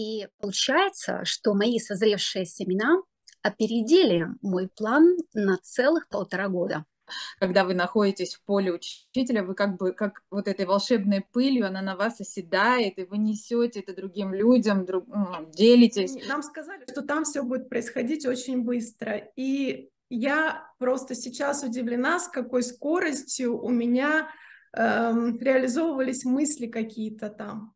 И получается, что мои созревшие семена опередили мой план на целых 1,5 года. Когда вы находитесь в поле учителя, вы как бы как вот этой волшебной пылью, она на вас оседает, и вы несете это другим людям, делитесь. Нам сказали, что там все будет происходить очень быстро. И я просто сейчас удивлена, с какой скоростью у меня реализовывались мысли какие-то там.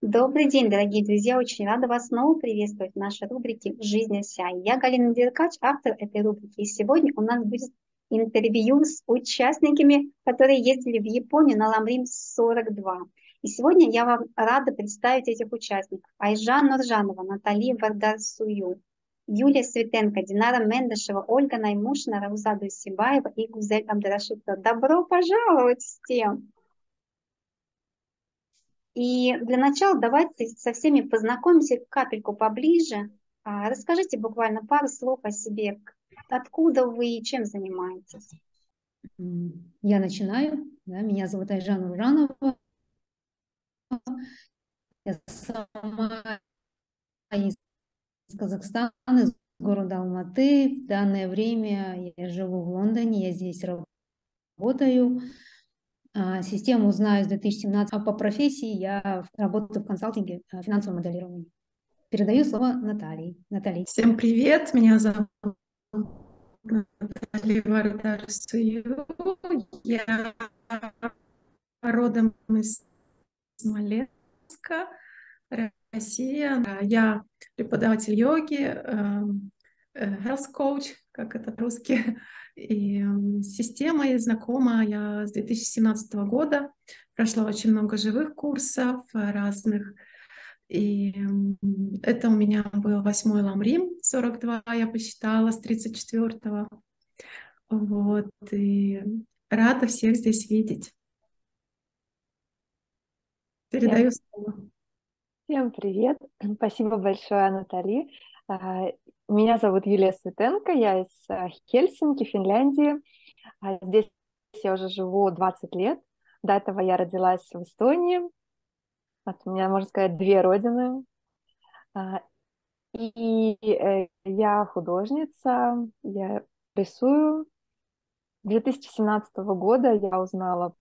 Добрый день, дорогие друзья! Очень рада вас снова приветствовать в нашей рубрике «Жизнь осянь». Я Галина Деркач, автор этой рубрики. И сегодня у нас будет интервью с участниками, которые ездили в Японию на Ламрим 42. И сегодня я вам рада представить этих участников. Айжан Нуржанова, Наталья Вардар-Сюю, Юлия Светенко, Динара Мендышева, Ольга Наймушина, Рауза Досибаева и Гузель Абдрашитова. Добро пожаловать всем! И для начала давайте со всеми познакомимся капельку поближе. Расскажите буквально пару слов о себе. Откуда вы и чем занимаетесь? Я начинаю. Да? Меня зовут Айжан Уранова. Я сама из Казахстана, из города Алматы. В данное время я живу в Лондоне, я здесь работаю. Систему знаю с 2017, а по профессии я работаю в консалтинге, финансовом моделировании. Передаю слово Наталье. Наталья. Всем привет, меня зовут Наталья Вардар-Сюю. Я родом из Смоленска, Россия. Я преподаватель йоги, health coach, как это по-русски. И с системой знакома я с 2017 года, прошла очень много живых курсов разных, и это у меня был 8-й Ламрим 42, я посчитала, с 34-го, вот, и рада всех здесь видеть. Передаю слово. Всем привет, спасибо большое, Натали. Меня зовут Юлия Светенко, я из Хельсинки, Финляндии. Здесь я уже живу 20 лет. До этого я родилась в Эстонии. У меня, можно сказать, 2 родины. И я художница, я рисую. С 2017 года я узнала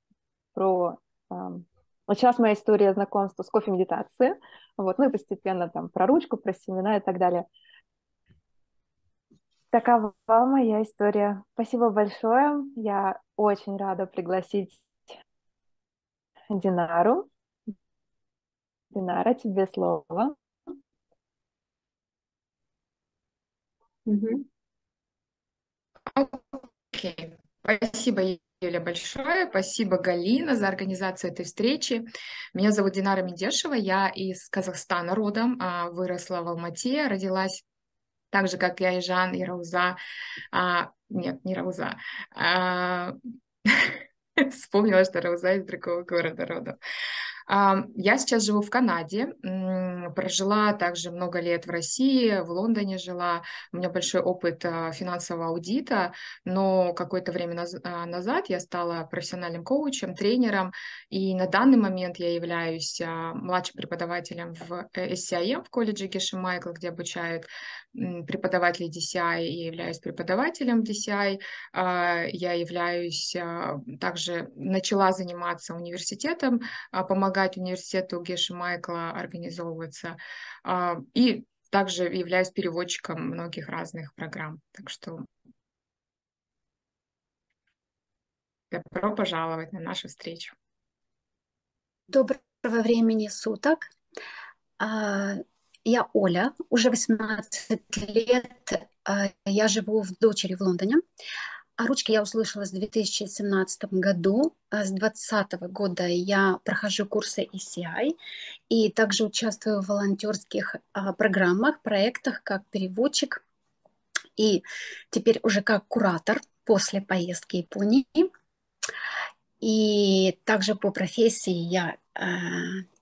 про... Вот сейчас моя история знакомства с кофе-медитацией. Вот, ну и постепенно там про ручку, про семена и так далее. Такова моя история. Спасибо большое. Я очень рада пригласить Динару. Динара, тебе слово. Окей. Спасибо, Юля, большое. Спасибо, Галина, за организацию этой встречи. Меня зовут Динара Мендышева. Я из Казахстана родом. Выросла в Алмате, родилась так же, как я, Айжан, и Рауза. Нет, не Рауза. Вспомнила, что Рауза из другого города родом. Я сейчас живу в Канаде, прожила также много лет в России, в Лондоне жила. У меня большой опыт финансового аудита, но какое-то время назад я стала профессиональным коучем, тренером, и на данный момент я являюсь младшим преподавателем в SCIM, в колледже Геше Майкл, где обучают преподавателей DCI, я являюсь преподавателем DCI, я являюсь также, начала заниматься университетом, помогаю университету Геши Майкла организовываться, и также являюсь переводчиком многих разных программ. Так что добро пожаловать на нашу встречу. Доброго времени суток. Я Оля, уже 18 лет, я живу в дочери в Лондоне. О ручке я услышала в 2017 году. С 2020 года я прохожу курсы ICI и также участвую в волонтерских программах, проектах как переводчик и теперь уже как куратор после поездки в Японии. И также по профессии я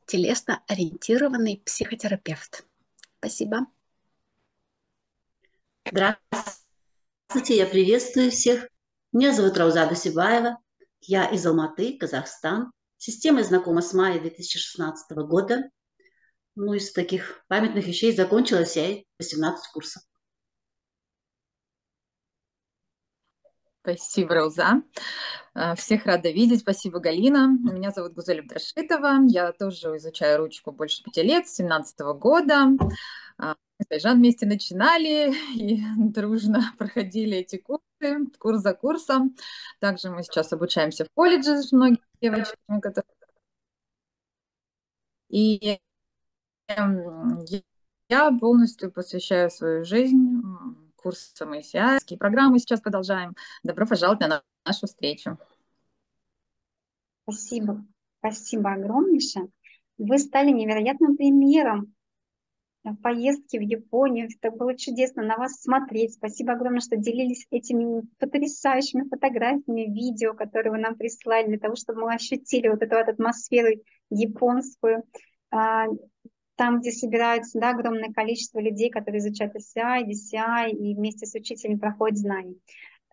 телесно-ориентированный психотерапевт. Спасибо. Здравствуйте. Здравствуйте, я приветствую всех. Меня зовут Рауза Досибаева. Я из Алматы, Казахстан. Система знакома с мая 2016 года. Ну, из таких памятных вещей закончила ACI 18 курсов. Спасибо, Рауза. Всех рада видеть. Спасибо, Галина. Меня зовут Гузель Абдрашитова. Я тоже изучаю ручку больше 5 лет, с 17-го года. Мы с Айжан вместе начинали и дружно проходили эти курсы, курс за курсом. Также мы сейчас обучаемся в колледже с многими девочками, которые... И я полностью посвящаю свою жизнь курсам ICI, программы сейчас продолжаем. Добро пожаловать на нашу встречу. Спасибо. Спасибо огромнейшее. Вы стали невероятным примером поездки в Японию. Это было чудесно на вас смотреть. Спасибо огромное, что делились этими потрясающими фотографиями, видео, которые вы нам прислали, для того, чтобы мы ощутили вот эту атмосферу японскую. Там, где собираются, да, огромное количество людей, которые изучают SCI, DCI и вместе с учителем проходят знания.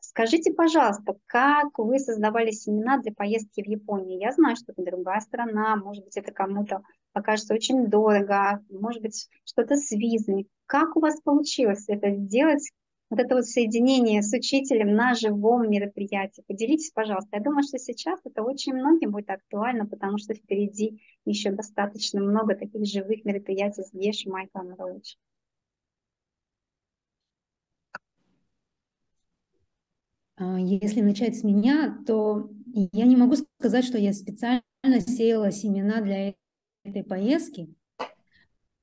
Скажите, пожалуйста, как вы создавали семена для поездки в Японию? Я знаю, что это другая страна, может быть, это кому-то покажется очень дорого, может быть, что-то с визами. Как у вас получилось это сделать, вот это вот соединение с учителем на живом мероприятии? Поделитесь, пожалуйста. Я думаю, что сейчас это очень многим будет актуально, потому что впереди еще достаточно много таких живых мероприятий с Геше Майклом Роуч. Если начать с меня, то я не могу сказать, что я специально сеяла семена для этой поездки,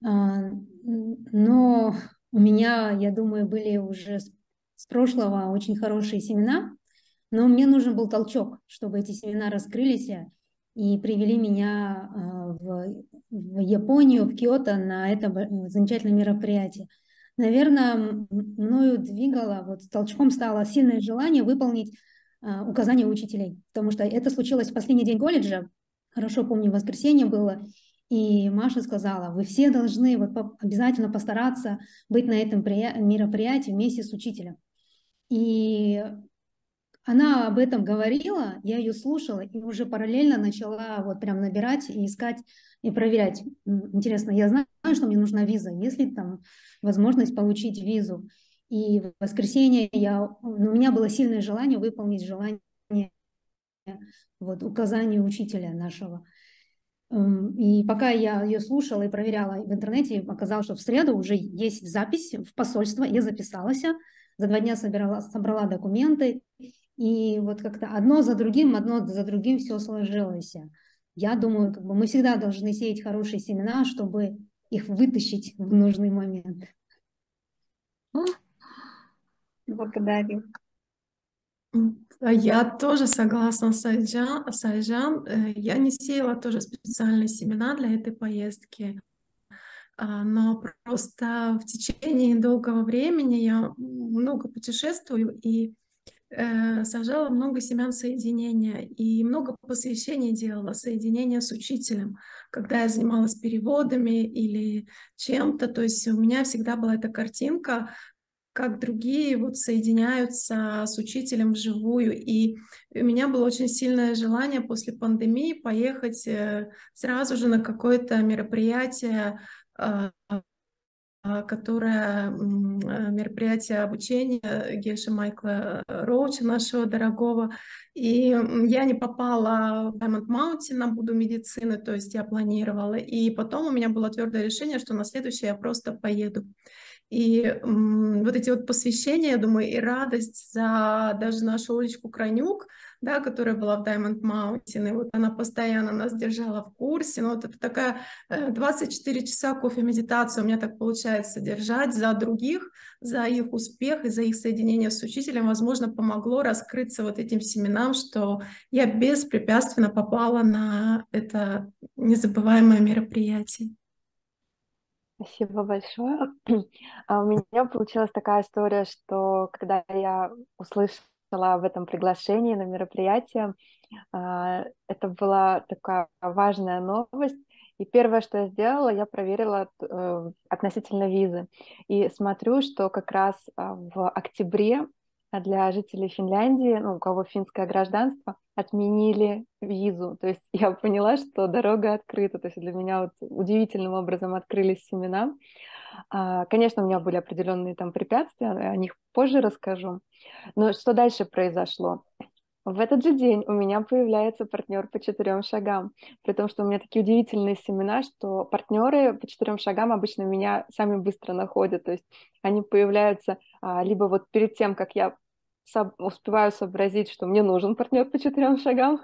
но у меня, я думаю, были уже с прошлого очень хорошие семена, но мне нужен был толчок, чтобы эти семена раскрылись и привели меня в Японию, в Киото на это замечательное мероприятие. Наверное, мною двигало, вот толчком стало сильное желание выполнить указания учителей, потому что это случилось в последний день колледжа, хорошо помню, воскресенье было, и Маша сказала: вы все должны вот обязательно постараться быть на этом мероприятии вместе с учителем. И она об этом говорила, я ее слушала и уже параллельно начала вот прям набирать и искать и проверять. Интересно, я знаю, что мне нужна виза, есть ли там возможность получить визу. И в воскресенье у меня было сильное желание выполнить желание, вот, указание учителя нашего. И пока я ее слушала и проверяла в интернете, оказалось, что в среду уже есть запись в посольство, я записалась, за 2 дня собрала документы, и вот как-то одно за другим все сложилось. Я думаю, как бы мы всегда должны сеять хорошие семена, чтобы их вытащить в нужный момент. Благодарю. Я тоже согласна с Айжан. Я не сеяла тоже специальные семена для этой поездки, но просто в течение долгого времени я много путешествую и сажала много семян соединения и много посвящений делала соединения с учителем, когда я занималась переводами или чем-то. То есть у меня всегда была эта картинка, как другие вот соединяются с учителем вживую. И у меня было очень сильное желание после пандемии поехать сразу же на какое-то мероприятие, мероприятие обучения Геши Майкла Роуча, нашего дорогого. И я не попала в Diamond Mountain на Буду медицины, то есть я планировала. И потом у меня было твердое решение, что на следующее я просто поеду. И вот эти вот посвящения, я думаю, и радость за даже нашу Олечку Кранюк, да, которая была в Diamond Mountain, и вот она постоянно нас держала в курсе, но вот это такая 24 часа кофе-медитация у меня так получается держать за других, за их успех и за их соединение с учителем, возможно, помогло раскрыться вот этим семенам, что я беспрепятственно попала на это незабываемое мероприятие. Спасибо большое. У меня получилась такая история, что когда я услышала об этом приглашении на мероприятие, это была такая важная новость. И первое, что я сделала, я проверила относительно визы. И смотрю, что как раз в октябре а для жителей Финляндии, ну, у кого финское гражданство, отменили визу. То есть я поняла, что дорога открыта. То есть для меня вот удивительным образом открылись семена. Конечно, у меня были определенные там препятствия, о них позже расскажу. Но что дальше произошло? В этот же день у меня появляется партнер по 4 шагам, при том, что у меня такие удивительные семена, что партнеры по 4 шагам обычно меня сами быстро находят, то есть они появляются либо вот перед тем, как я успеваю сообразить, что мне нужен партнер по 4 шагам,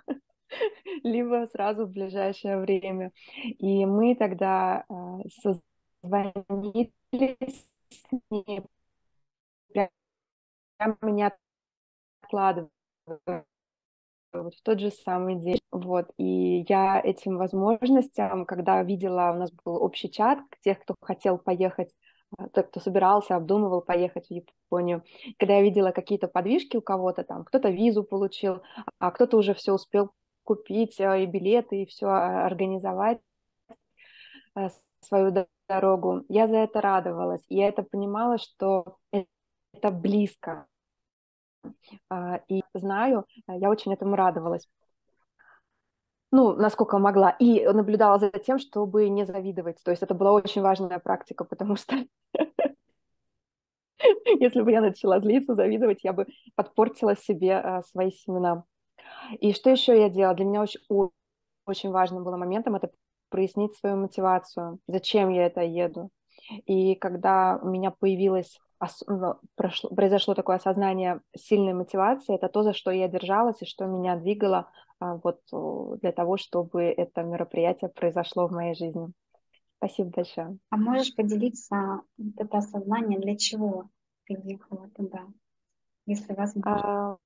либо сразу в ближайшее время. И мы тогда созвонились с ней, прямо не откладывали. Вот в тот же самый день. Вот. И я этим возможностям, когда видела, у нас был общий чат тех, кто хотел поехать, тот, кто собирался, обдумывал поехать в Японию, когда я видела какие-то подвижки у кого-то, там кто-то визу получил, а кто-то уже все успел купить, и билеты, и все организовать свою дорогу, я за это радовалась. И я это понимала, что это близко. И знаю, я очень этому радовалась, ну, насколько могла, и наблюдала за тем, чтобы не завидовать, то есть это была очень важная практика, потому что если бы я начала злиться, завидовать, я бы подпортила себе свои семена. И что еще я делала? Для меня очень важным было моментом это прояснить свою мотивацию, зачем я это еду. И когда у меня появилось произошло такое осознание сильной мотивации, это то, за что я держалась и что меня двигало вот для того, чтобы это мероприятие произошло в моей жизни. Спасибо большое. А можешь поделиться вот это осознание, для чего ты ехала туда, если возможно?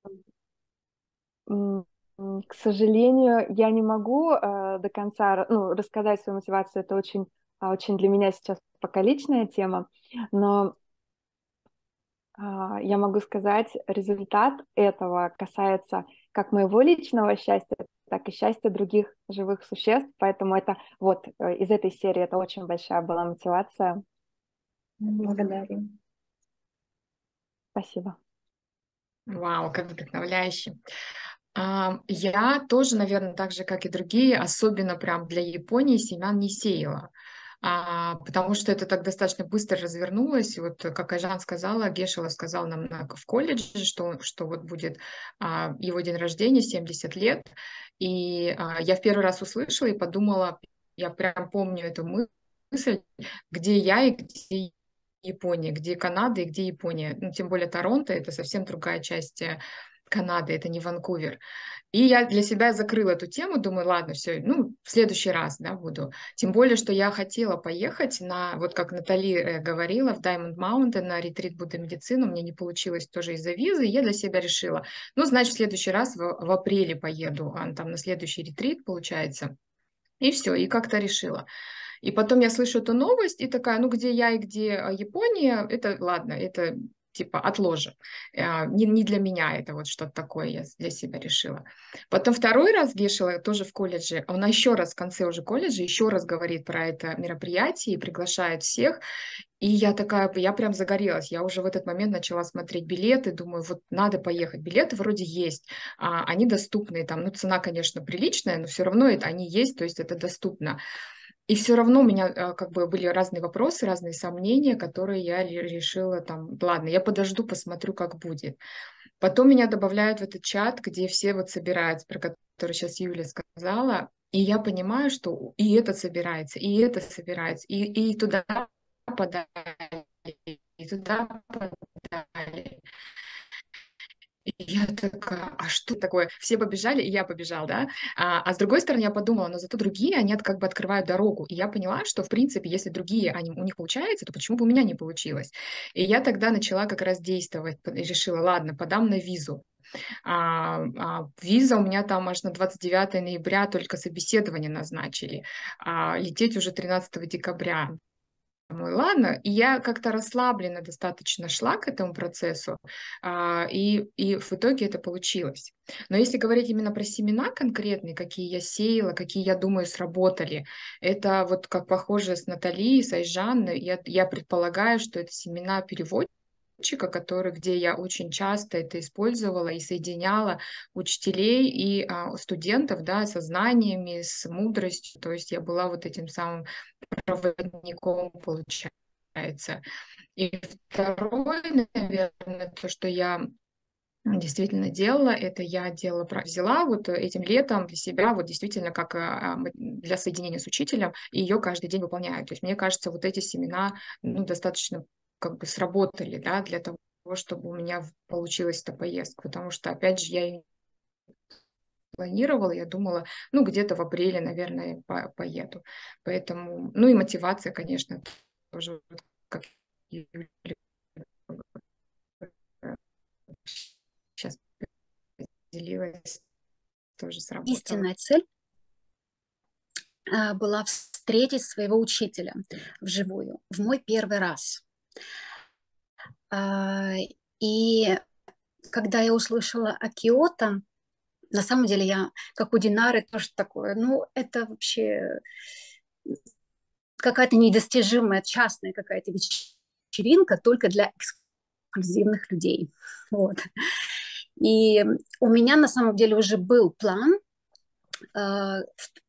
К сожалению, я не могу до конца рассказать свою мотивацию, это очень для меня сейчас пока личная тема, но я могу сказать, результат этого касается как моего личного счастья, так и счастья других живых существ, поэтому это вот из этой серии это очень большая была мотивация. Благодарю. Спасибо. Вау, как вдохновляюще. Я тоже, наверное, так же, как и другие, особенно прям для Японии семян не сеяла. Потому что это так достаточно быстро развернулось, и вот как Айжан сказала, Гешела сказал нам в колледже, что вот будет его день рождения, 70 лет, и я в первый раз услышала и подумала, я прям помню эту мысль, где я и где Япония, где Канада и где Япония, ну, тем более Торонто, это совсем другая часть Канады, это не Ванкувер. И я для себя закрыла эту тему, думаю, ладно, все, ну, в следующий раз, да, буду. Тем более, что я хотела поехать на, вот как Натали говорила, в Diamond Mountain на ретрит буддомедицины, у меня не получилось тоже из-за визы, и я для себя решила, ну, значит, в следующий раз в апреле поеду, там на следующий ретрит, получается, и все, и как-то решила. И потом я слышу эту новость, и такая, ну, где я и где Япония, это, ладно, это типа отложим, не для меня это вот что-то такое, я для себя решила. Потом второй раз Гешела тоже в колледже, она еще раз в конце уже колледжа еще раз говорит про это мероприятие и приглашает всех, и я такая, я прям загорелась, я уже в этот момент начала смотреть билеты, думаю, вот надо поехать, билеты вроде есть, они доступны, там, ну, цена, конечно, приличная, но все равно это, они есть, то есть это доступно. И все равно у меня как бы были разные вопросы, разные сомнения, которые я решила там, ладно, я подожду, посмотрю, как будет. Потом меня добавляют в этот чат, где все вот собираются, про который сейчас Юля сказала, и я понимаю, что и этот собирается, и это собирается, и туда подали, и туда подали. И я такая, а что такое? Все побежали, и я побежал, да? А с другой стороны, я подумала, но зато другие, они как бы открывают дорогу. И я поняла, что, в принципе, если другие, у них получается, то почему бы у меня не получилось? И я тогда начала как раз действовать, решила, ладно, подам на визу. Виза у меня там аж на 29 ноября только собеседование назначили. Лететь уже 13 декабря. Думаю, ладно, и я как-то расслабленно достаточно шла к этому процессу, и в итоге это получилось. Но если говорить именно про семена конкретные, какие я сеяла, какие, я думаю, сработали, это вот как похоже с Натальей, с Айжан, я предполагаю, что это семена переводчиков, где я очень часто это использовала и соединяла учителей и студентов, да, со знаниями, с мудростью, то есть я была вот этим самым проводником, получается. И второе, наверное, то, что я действительно делала, это я взяла вот этим летом для себя, вот действительно как для соединения с учителем, и ее каждый день выполняю. То есть мне кажется, вот эти семена, ну, достаточно как бы сработали, да, для того, чтобы у меня получилась эта поездка, потому что, опять же, я ее планировала, я думала, ну, где-то в апреле, наверное, поеду. Поэтому, ну, и мотивация, конечно, тоже, как Юлия сейчас поделилась, тоже сработала. Истинная цель была встретить своего учителя вживую в мой первый раз. И когда я услышала о Киото, на самом деле я, как у Динары, тоже такое, ну, это вообще какая-то недостижимая, частная какая-то вечеринка только для эксклюзивных людей. Вот. И у меня на самом деле уже был план.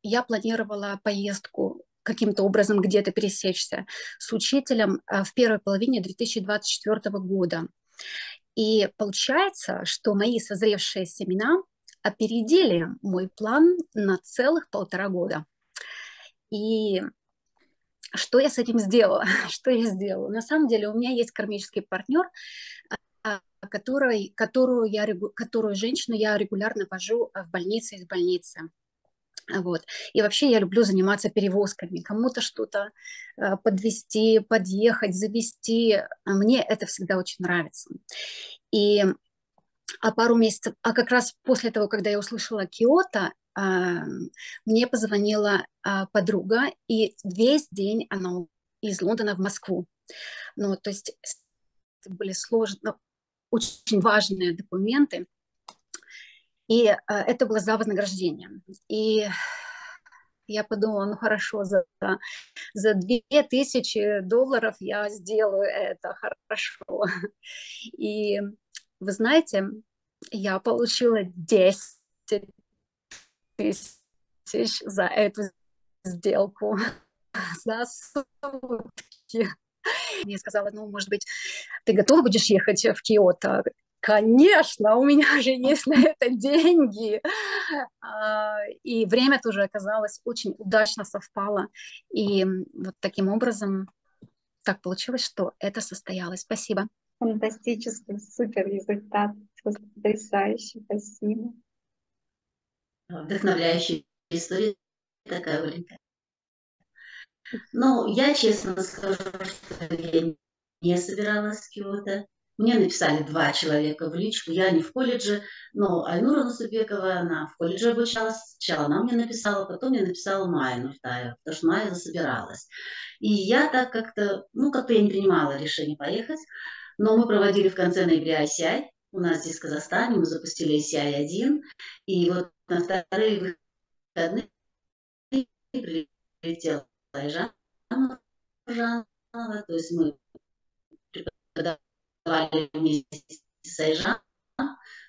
Я планировала поездку каким-то образом где-то пересечься с учителем в первой половине 2024 года. И получается, что мои созревшие семена опередили мой план на целых 1,5 года. И что я с этим сделала? Что я сделала? На самом деле у меня есть кармический партнер, которую женщину я регулярно вожу в больницу из больницы. Вот. И вообще я люблю заниматься перевозками. Кому-то что-то подвезти, подъехать, завести. Мне это всегда очень нравится. И пару месяцев, как раз после того, когда я услышала Киото, мне позвонила подруга, и весь день она из Лондона в Москву. Ну, то есть были сложные, очень важные документы. И это было за вознаграждение. И я подумала, ну хорошо, за $2000 я сделаю это, хорошо. И вы знаете, я получила 10 тысяч за эту сделку. За сутки. Мне сказала, ну, может быть, ты готова будешь ехать в Киото? Конечно, у меня же есть на это деньги. И время тоже оказалось очень удачно совпало. И вот таким образом так получилось, что это состоялось. Спасибо. Фантастический, супер результат. Потрясающий, спасибо. Вдохновляющая история такая, Оленька. Ну, я честно скажу, что я не собиралась в Киото. Мне написали 2 человека в личку, я не в колледже, но Айнура Нусупбекова, она в колледже обучалась, сначала она мне написала, потом мне написала Майя Нуртаева, потому что Майя засобиралась. И я так как-то, ну как-то я не принимала решение поехать, но мы проводили в конце ноября ICI, у нас здесь в Казахстане, мы запустили ICI-1, и вот на вторые выходные прилетела Айжан Нуржанова, то есть мы преподавали вместе с Айжан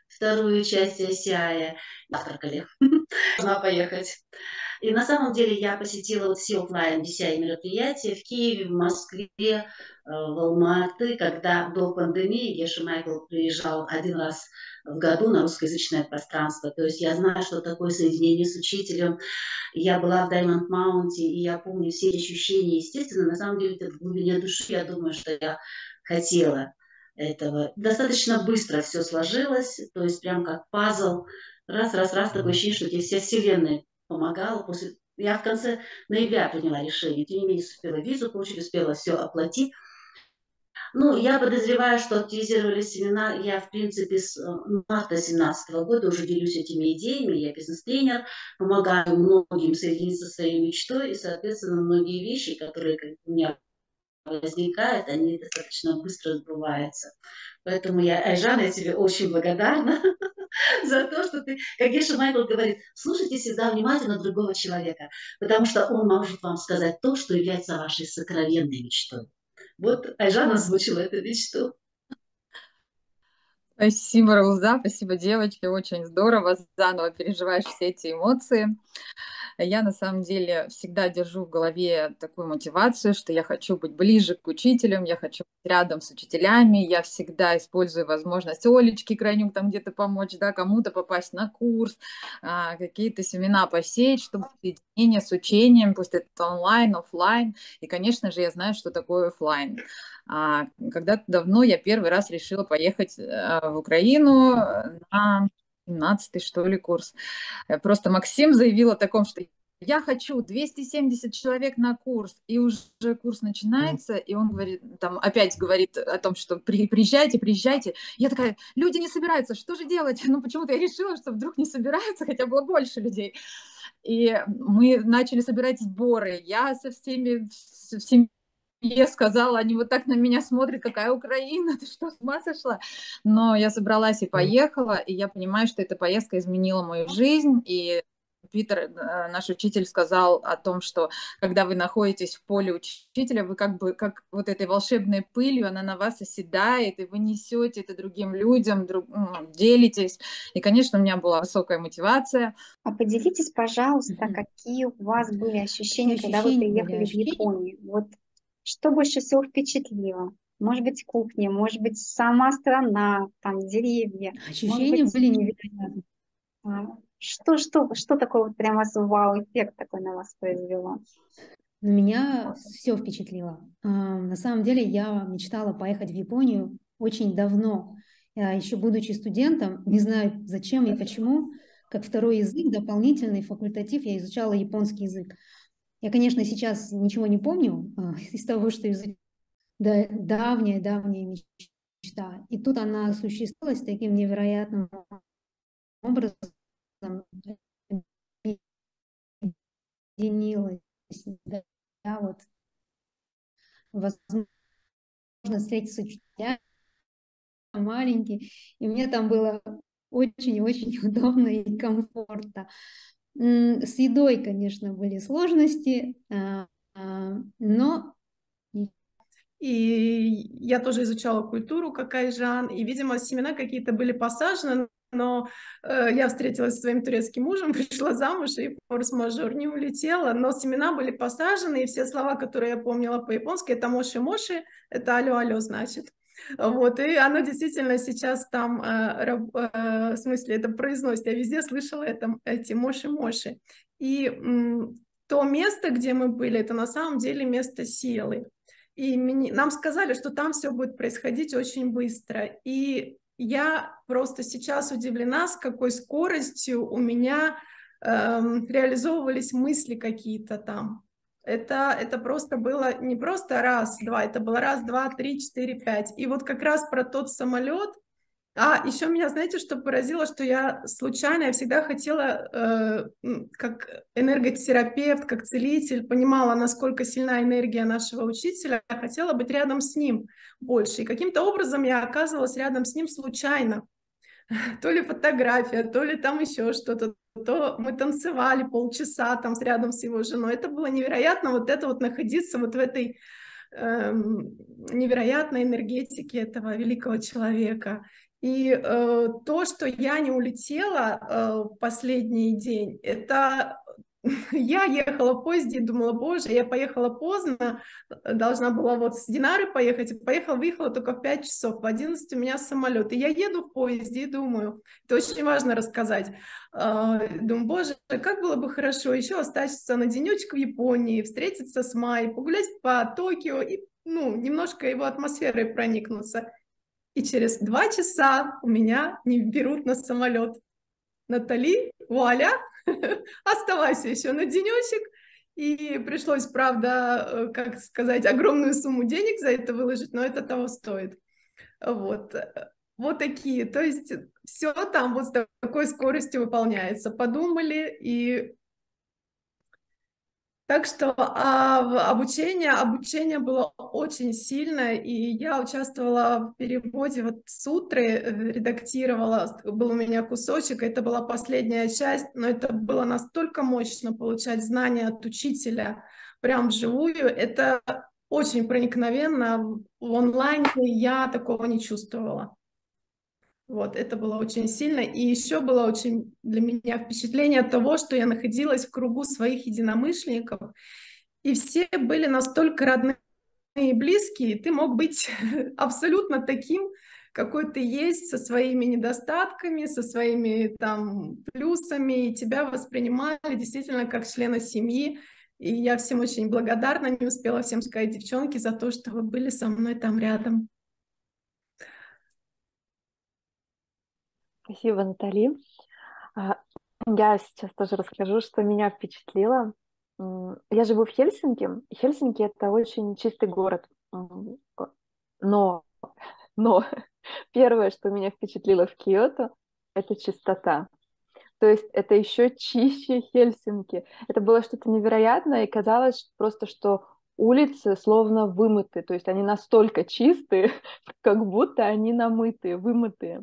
вторую часть ACI, завтракали, должна поехать. И на самом деле я посетила вот все офлайн DCI мероприятия в Киеве, в Москве, в Алматы, когда до пандемии Геше Майкл приезжал 1 раз в году на русскоязычное пространство. То есть я знаю, что такое соединение с учителем. Я была в Diamond Mountain, и я помню все ощущения. Естественно, на самом деле это в глубине души, я думаю, что я хотела этого. Достаточно быстро все сложилось, то есть прям как пазл. Раз, такое ощущение, что тебе вся вселенная помогала. Я в конце ноября приняла решение, тем не менее успела визу получить, успела все оплатить. Ну, я подозреваю, что активизировались семена. Я, в принципе, с марта 2017 года уже делюсь этими идеями. Я бизнес-тренер, помогаю многим соединиться со своей мечтой, и, соответственно, многие вещи, которые у меня возникают, они достаточно быстро сбываются. Поэтому я, Айжан, я тебе очень благодарна за то, что ты, как Геша Майкл говорит, слушайте всегда внимательно другого человека, потому что он может вам сказать то, что является вашей сокровенной мечтой. Вот Айжан озвучила эту мечту. Спасибо, Рауза, спасибо, девочки, очень здорово, заново переживаешь все эти эмоции. Я, на самом деле, всегда держу в голове такую мотивацию, что я хочу быть ближе к учителям, я хочу быть рядом с учителями, я всегда использую возможность Олечке Крайнюк там где-то помочь, да, кому-то попасть на курс, какие-то семена посеять, чтобы соединение с учением, пусть это онлайн, офлайн, и, конечно же, я знаю, что такое офлайн. Когда-то давно я первый раз решила поехать в Украину на 17-й, что ли, курс. Просто Максим заявил о таком, что я хочу 270 человек на курс, и уже курс начинается, и он говорит, там опять говорит о том, что приезжайте, приезжайте. Я такая, люди не собираются, что же делать? Ну, почему-то я решила, что вдруг не собираются, хотя было больше людей. И мы начали собирать сборы. Я со всеми я сказала, они вот так на меня смотрят, какая Украина, ты что, с ума сошла? Но я собралась и поехала, и я понимаю, что эта поездка изменила мою жизнь, и Питер, наш учитель, сказал о том, что когда вы находитесь в поле учителя, вы как бы как вот этой волшебной пылью, она на вас оседает, и вы несете это другим людям, делитесь. И, конечно, у меня была высокая мотивация. А поделитесь, пожалуйста, какие у вас были ощущения, когда вы приехали в Японию? Вот. Что больше всего впечатлило? Может быть, кухня, может быть, сама страна, там, деревья. Ощущения были невероятные. Что такое вот прям вау-эффект такой на вас произвело? На меня все впечатлило. На самом деле я мечтала поехать в Японию очень давно. Еще будучи студентом, не знаю зачем и почему, как второй язык, дополнительный факультатив, я изучала японский язык. Я, конечно, сейчас ничего не помню из того, что изучила. Давняя мечта. И тут она осуществилась таким невероятным образом. Объединилась. Да, вот. Возможно, встретиться с учителями. Маленький. И мне там было очень-очень удобно и комфортно. С едой, конечно, были сложности, но... И я тоже изучала культуру, как Айжан, и, видимо, семена какие-то были посажены, но я встретилась со своим турецким мужем, пришла замуж, и форс-мажор не улетела, но семена были посажены, и все слова, которые я помнила по-японски, это «моши-моши», это «алё-алё» значит. Вот, и оно действительно сейчас там, в смысле, это произносит, я везде слышала это, эти моши-моши. И то место, где мы были, это на самом деле место силы. И нам сказали, что там все будет происходить очень быстро. И я просто сейчас удивлена, с какой скоростью у меня реализовывались мысли какие-то там. Это просто было не просто раз-два, это было раз-два-три-четыре-пять. И вот как раз про тот самолет. А еще меня, знаете, что поразило, что я случайно, я всегда хотела, как энерготерапевт, как целитель, понимала, насколько сильна энергия нашего учителя, я хотела быть рядом с ним больше. И каким-то образом я оказывалась рядом с ним случайно. То ли фотография, то ли там еще что-то, то мы танцевали полчаса там рядом с его женой. Это было невероятно, вот это вот находиться вот в этой невероятной энергетике этого великого человека. И то, что я не улетела в последний день, это... Я ехала в поезде и думала, боже, я поехала поздно, должна была вот с Динары поехать, и выехала только в 5 часов, в 11 у меня самолет, и я еду в поезде и думаю, это очень важно рассказать, думаю, боже, как было бы хорошо еще остаться на денечек в Японии, встретиться с Майей, погулять по Токио и, ну, немножко его атмосферой проникнуться, и через 2 часа у меня не берут на самолет. Натали, вуаля, оставайся еще на денечек, и пришлось, правда, как сказать, огромную сумму денег за это выложить, но это того стоит. Вот, вот такие, то есть все там вот с такой скоростью выполняется, подумали, и так что обучение было очень сильное, и я участвовала в переводе вот сутры, редактировала, был у меня кусочек, это была последняя часть, но это было настолько мощно получать знания от учителя прям вживую, это очень проникновенно, в онлайне я такого не чувствовала. Вот, это было очень сильно. И еще было очень для меня впечатление от того, что я находилась в кругу своих единомышленников, и все были настолько родные и близкие, и ты мог быть абсолютно таким, какой ты есть, со своими недостатками, со своими там плюсами, и тебя воспринимали действительно как члена семьи. И я всем очень благодарна, не успела всем сказать, девчонки, за то, что вы были со мной там рядом. Спасибо, Натали. Я сейчас тоже расскажу, что меня впечатлило. Я живу в Хельсинки. Хельсинки — это очень чистый город. Но первое, что меня впечатлило в Киото, это чистота. То есть это еще чище Хельсинки. Это было что-то невероятное, и казалось просто, что улицы словно вымыты. То есть они настолько чистые, как будто они намытые, вымытые.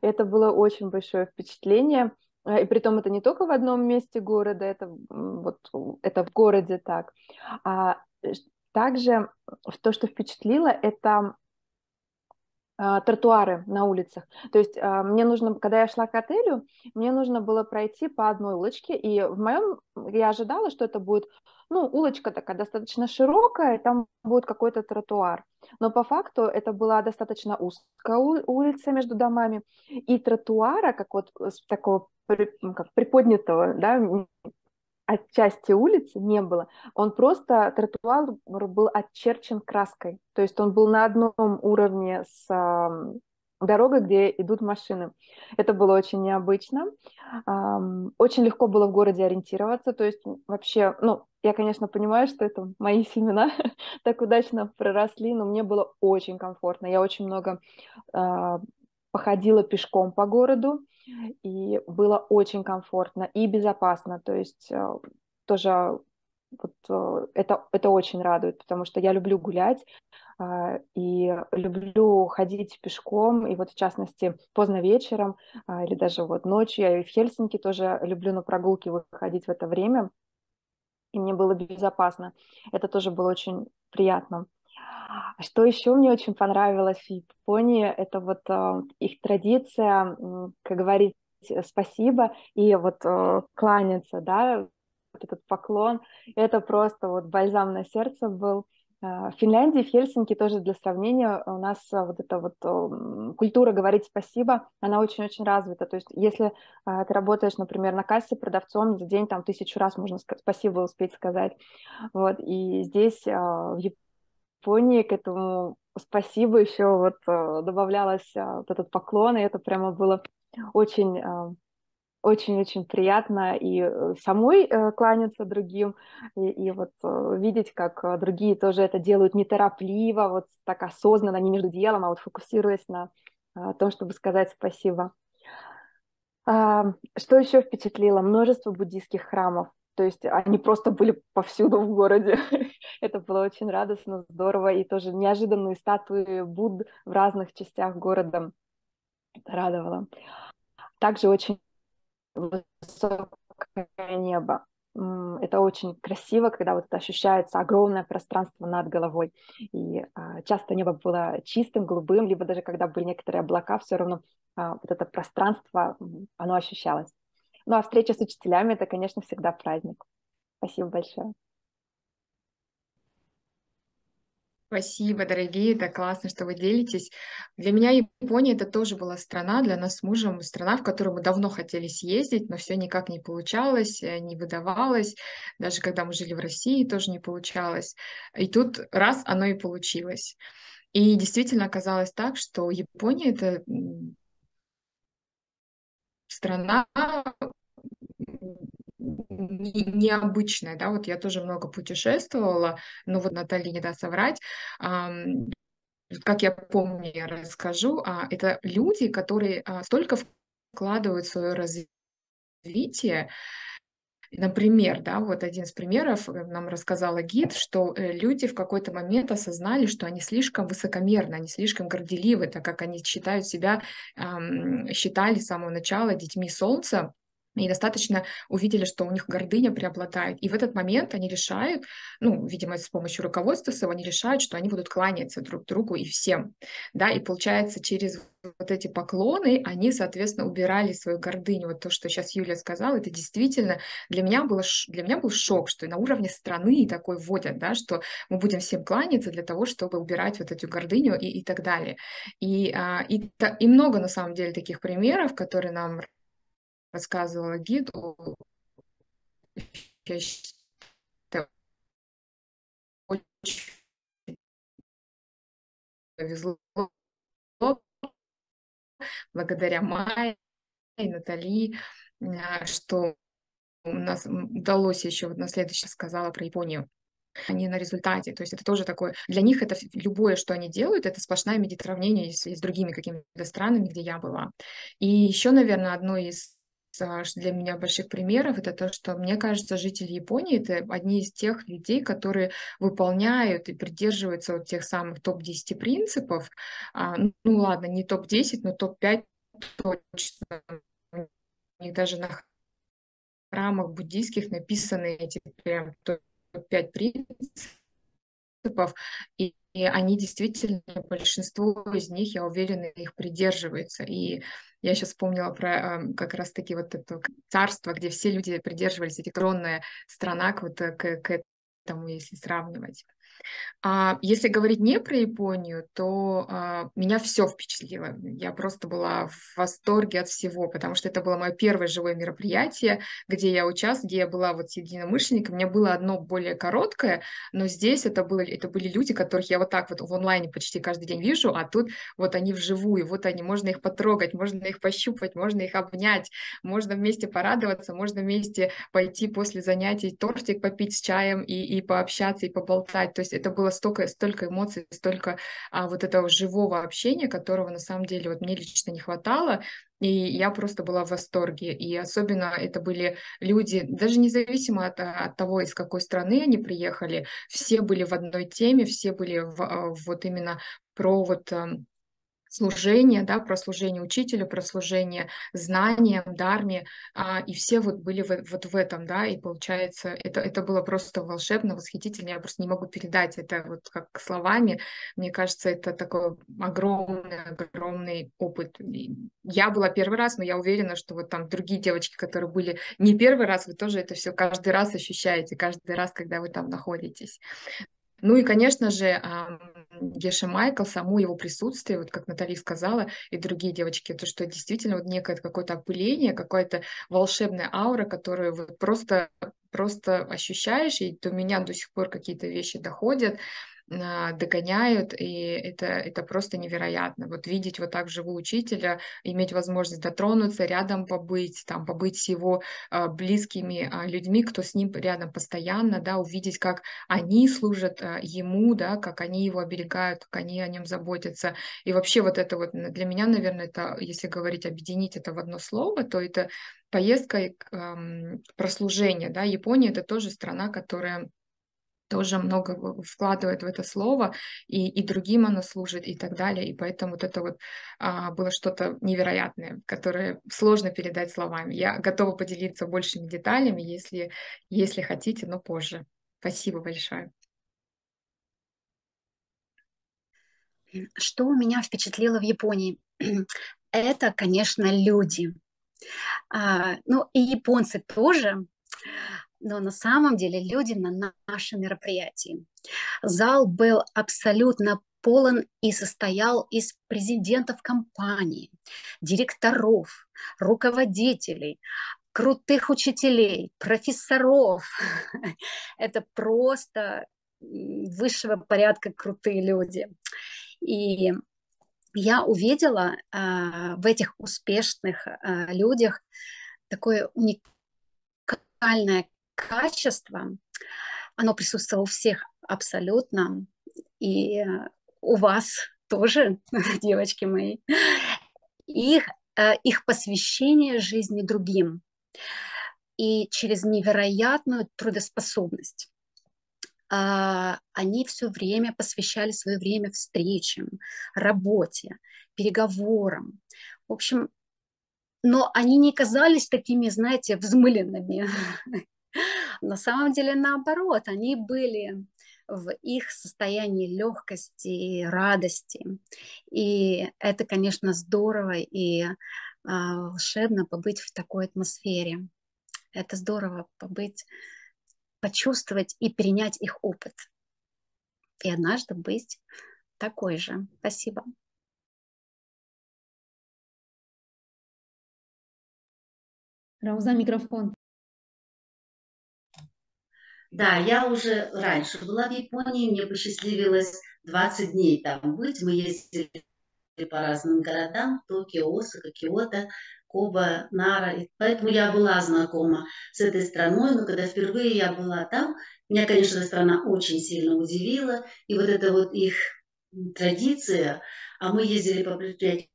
Это было очень большое впечатление. И притом это не только в одном месте города, это в городе так. А также то, что впечатлило, это тротуары на улицах. То есть мне нужно, когда я шла к отелю, мне нужно было пройти по одной улочке, и я ожидала, что это будет, улочка такая достаточно широкая, и там будет какой-то тротуар. Но по факту это была достаточно узкая улица между домами, и тротуара, как вот такого как приподнятого, да, отчасти улицы не было. Он просто, тротуар был отчерчен краской. То есть он был на одном уровне с дорогой, где идут машины. Это было очень необычно. Очень легко было в городе ориентироваться. То есть вообще, я, конечно, понимаю, что это мои семена так удачно проросли, но мне было очень комфортно. Я очень много походила пешком по городу, и было очень комфортно и безопасно, то есть тоже это очень радует, потому что я люблю гулять и люблю ходить пешком, и в частности поздно вечером или даже ночью, я и в Хельсинки тоже люблю на прогулки выходить в это время, и мне было безопасно, это тоже было очень приятно. Что еще мне очень понравилось в Японии, это их традиция, как говорить спасибо и кланяться, да, этот поклон, это просто бальзам на сердце был. В Финляндии, в Хельсинки тоже для сравнения у нас культура говорить спасибо, она очень-очень развита, то есть если ты работаешь, например, на кассе продавцом, за день там 1000 раз можно спасибо успеть сказать, и здесь в Японии к этому спасибо еще добавлялось этот поклон, и это прямо было очень-очень приятно и самой кланяться другим, и видеть, как другие тоже это делают неторопливо, так осознанно, не между делом, а фокусируясь на том, чтобы сказать спасибо. Что еще впечатлило? Множество буддийских храмов. То есть они просто были повсюду в городе. Это было очень радостно, здорово. И тоже неожиданные статуи Будд в разных частях города. Это радовало. Также очень высокое небо. Это очень красиво, когда ощущается огромное пространство над головой. И часто небо было чистым, голубым, либо даже когда были некоторые облака, все равно это пространство, оно ощущалось. А встреча с учителями – это, конечно, всегда праздник. Спасибо большое. Спасибо, дорогие, это классно, что вы делитесь. Для меня Япония – это тоже была страна, для нас с мужем страна, в которую мы давно хотели съездить, но все никак не получалось, не выдавалось. Даже когда мы жили в России, тоже не получалось. И тут раз – оно и получилось. И действительно оказалось так, что Япония – это страна необычная, да, я тоже много путешествовала, но Наталья не даст соврать, как я помню, я расскажу, это люди, которые столько вкладывают в свое развитие. Например, да, один из примеров нам рассказала гид, что люди в какой-то момент осознали, что они слишком высокомерны, они слишком горделивы, так как они считают себя, считали с самого начала детьми солнца. И достаточно увидели, что у них гордыня преобладает. И в этот момент они решают, ну, видимо, с помощью руководства, они решают, что они будут кланяться друг другу и всем. Да? И получается, через вот эти поклоны они, соответственно, убирали свою гордыню. Вот то, что сейчас Юля сказала, это действительно для меня был шок, что на уровне страны такой вводят, да, что мы будем всем кланяться для того, чтобы убирать вот эту гордыню и так далее. И много, на самом деле, таких примеров, которые нам рассказывала гид. Я считаю, очень повезло благодаря Майе и Натали, что у нас удалось еще вот на следующее сказала про Японию. Они на результате, то есть это тоже такое, для них это любое, что они делают, это сплошная медитравнение, если с другими какими-то странами, где я была. И еще, наверное, одно из для меня больших примеров, это то, что, мне кажется, жители Японии — это одни из тех людей, которые выполняют и придерживаются вот тех самых топ-10 принципов. Ну ладно, не топ-10, но топ-5 точно. У них даже на храмах буддийских написаны эти прям топ-5 принципов, и они действительно, большинство из них, я уверена, их придерживаются. И я сейчас вспомнила про как раз-таки вот это царство, где все люди придерживались, эти тронная страна к этому, если сравнивать. Если говорить не про Японию, то меня все впечатлило. Я просто была в восторге от всего, потому что это было мое первое живое мероприятие, где я участвовала, где я была вот с единомышленником. У меня было одно более короткое, но здесь это были люди, которых я вот так вот в онлайне почти каждый день вижу, а тут вот они вживую, вот они, можно их потрогать, можно их пощупать, можно их обнять, можно вместе порадоваться, можно вместе пойти после занятий тортик попить с чаем и пообщаться, и поболтать. То есть это было столько эмоций, столько вот этого живого общения, которого на самом деле вот мне лично не хватало, и я просто была в восторге. И особенно это были люди, даже независимо от того, из какой страны они приехали, все были в одной теме, все были вот именно про вот служение, да, про служение учителю, про служение знаниям, дарме, и все вот были вот в этом, да, и получается, это было просто волшебно, восхитительно, я просто не могу передать это вот как словами, мне кажется, это такой огромный опыт. Я была первый раз, но я уверена, что вот там другие девочки, которые были не первый раз, вы тоже это все каждый раз ощущаете, каждый раз, когда вы там находитесь. Ну и, конечно же, Геше Майкл, само его присутствие, вот как Наталья сказала, и другие девочки, то, что действительно вот некое какое-то опыление, какая-то волшебная аура, которую вот просто ощущаешь, и до меня до сих пор какие-то вещи доходят, догоняют, и это просто невероятно. Вот видеть вот так вживую учителя, иметь возможность дотронуться, рядом побыть, там, побыть с его близкими людьми, кто с ним рядом постоянно, да, увидеть, как они служат ему, да, как они его оберегают, как они о нем заботятся. И вообще вот это вот для меня, наверное, это, если говорить, объединить это в одно слово, то это поездка про служение, да. Япония — это тоже страна, которая тоже много вкладывает в это слово, и другим оно служит, и так далее. И поэтому вот это вот было что-то невероятное, которое сложно передать словами. Я готова поделиться большими деталями, если хотите, но позже. Спасибо большое. Что меня впечатлило в Японии? Это, конечно, люди. Ну, и японцы тоже. Но на самом деле люди на нашем мероприятии. Зал был абсолютно полон и состоял из президентов компании, директоров, руководителей, крутых учителей, профессоров. Это просто высшего порядка крутые люди. И я увидела в этих успешных людях такое уникальное качество, оно присутствовало у всех абсолютно, и у вас тоже, девочки мои, их посвящение жизни другим и через невероятную трудоспособность. Они все время посвящали свое время встречам, работе, переговорам. В общем, но они не казались такими, знаете, взмыленными. На самом деле, наоборот, они были в их состоянии легкости и радости. И это, конечно, здорово и волшебно побыть в такой атмосфере. Это здорово побыть, почувствовать и перенять их опыт. И однажды быть такой же. Спасибо. Рауза, микрофон. Да, я уже раньше была в Японии, мне посчастливилось 20 дней там быть. Мы ездили по разным городам: Токио, Осака, Киото, Коба, Нара. И поэтому я была знакома с этой страной, но когда впервые я была там, меня, конечно, страна очень сильно удивила. И вот эта вот их традиция, а мы ездили по предприятиям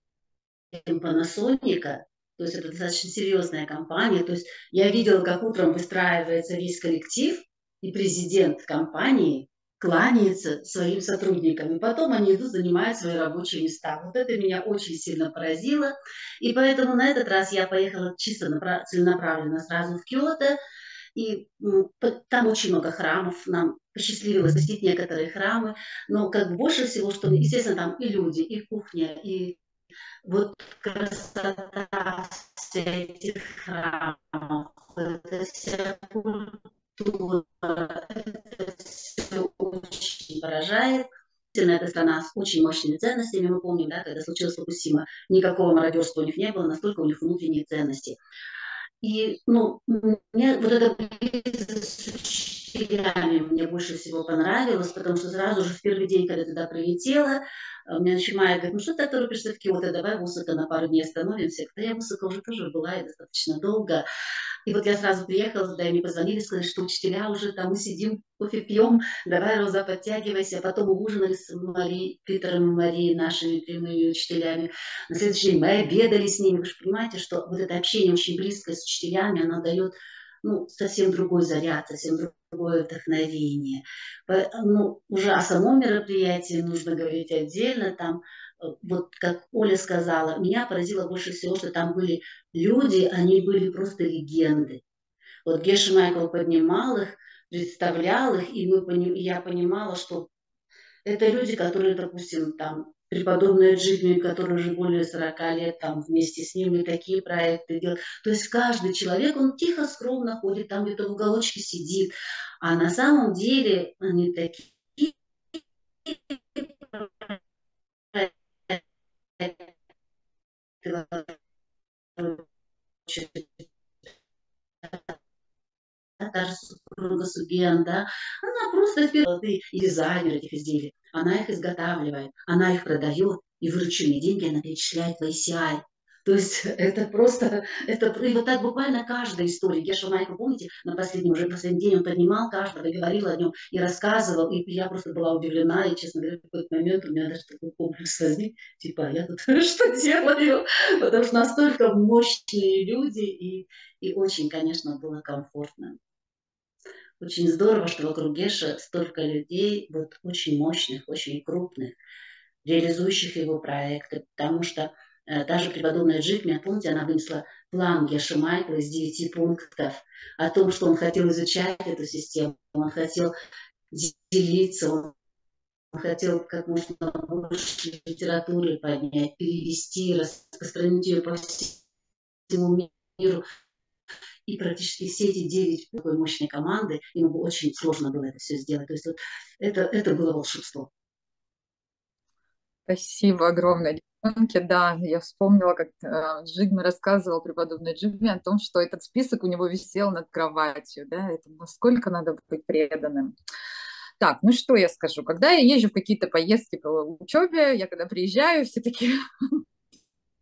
Панасоника, то есть это достаточно серьезная компания, то есть я видела, как утром выстраивается весь коллектив, и президент компании кланяется своим сотрудникам, и потом они идут, занимают свои рабочие места. Вот это меня очень сильно поразило, и поэтому на этот раз я поехала чисто целенаправленно сразу в Киото, и там очень много храмов, нам посчастливилось посетить некоторые храмы, но как больше всего, что, естественно, там и люди, и кухня, и вот красота этих храмов, это вся культура, это все очень поражает. Эта страна с очень мощными ценностями, мы помним, да, когда случилось Фукусима, никакого мародерства у них не было, настолько у них внутренние ценности. И, ну, мне вот эта близость с учителями мне больше всего понравилась, потому что сразу же в первый день, когда я туда прилетела, меня начинает говорить: ну что ты торопишься в Киото, давай в Осака на пару дней остановимся. Да я в Осака уже тоже была и достаточно долго. И вот я сразу приехала, когда мне позвонили, сказали, что учителя уже там, мы сидим, кофе пьем, давай, Роза, подтягивайся. Потом мы ужинали с Марией, Питером и Марией, нашими прямыми учителями. На следующий день мы обедали с ними. Вы же понимаете, что вот это общение очень близкое с учителями, оно дает, ну, совсем другой заряд, совсем другое вдохновение. Ну, уже о самом мероприятии нужно говорить отдельно. Там, вот как Оля сказала, меня поразило больше всего, что там были люди, они были просто легенды. Вот Геше Майкл поднимал их, представлял их, и я понимала, что это люди, которые, допустим, там, Преподобная Джигми, которая уже более 40 лет там вместе с ним и такие проекты делает. То есть каждый человек, он тихо, скромно ходит, там где-то в уголочке сидит. А на самом деле они такие даже супруга Суген, да, она просто дизайнер этих изделий, она их изготавливает, она их продает, и вырученные деньги она перечисляет в ICI. То есть это просто, и вот так буквально каждая история. Геша Майкл, помните, на последнем, уже последний день он поднимал каждого, говорил о нем и рассказывал, и я просто была удивлена, и, честно говоря, в какой-то момент у меня даже такой комплекс возник, типа, я тут что делаю, потому что настолько мощные люди, и очень, конечно, было комфортно. Очень здорово, что вокруг Геши столько людей, вот очень мощных, очень крупных, реализующих его проекты, потому что даже преподобная Джигми, помните, она вынесла план Геши Майкла из 9 пунктов о том, что он хотел изучать эту систему, он хотел делиться, он хотел как можно больше литературы поднять, перевести, распространить ее по всему миру. И практически все эти 9 такой мощной команды, ему очень сложно было это все сделать. То есть вот это было волшебство. Спасибо огромное. Да, я вспомнила, как Джигми рассказывал, преподобный Джигми, о том, что этот список у него висел над кроватью, да, это насколько надо быть преданным. Так, ну что я скажу, когда я езжу в какие-то поездки по учебе, я когда приезжаю, все такие: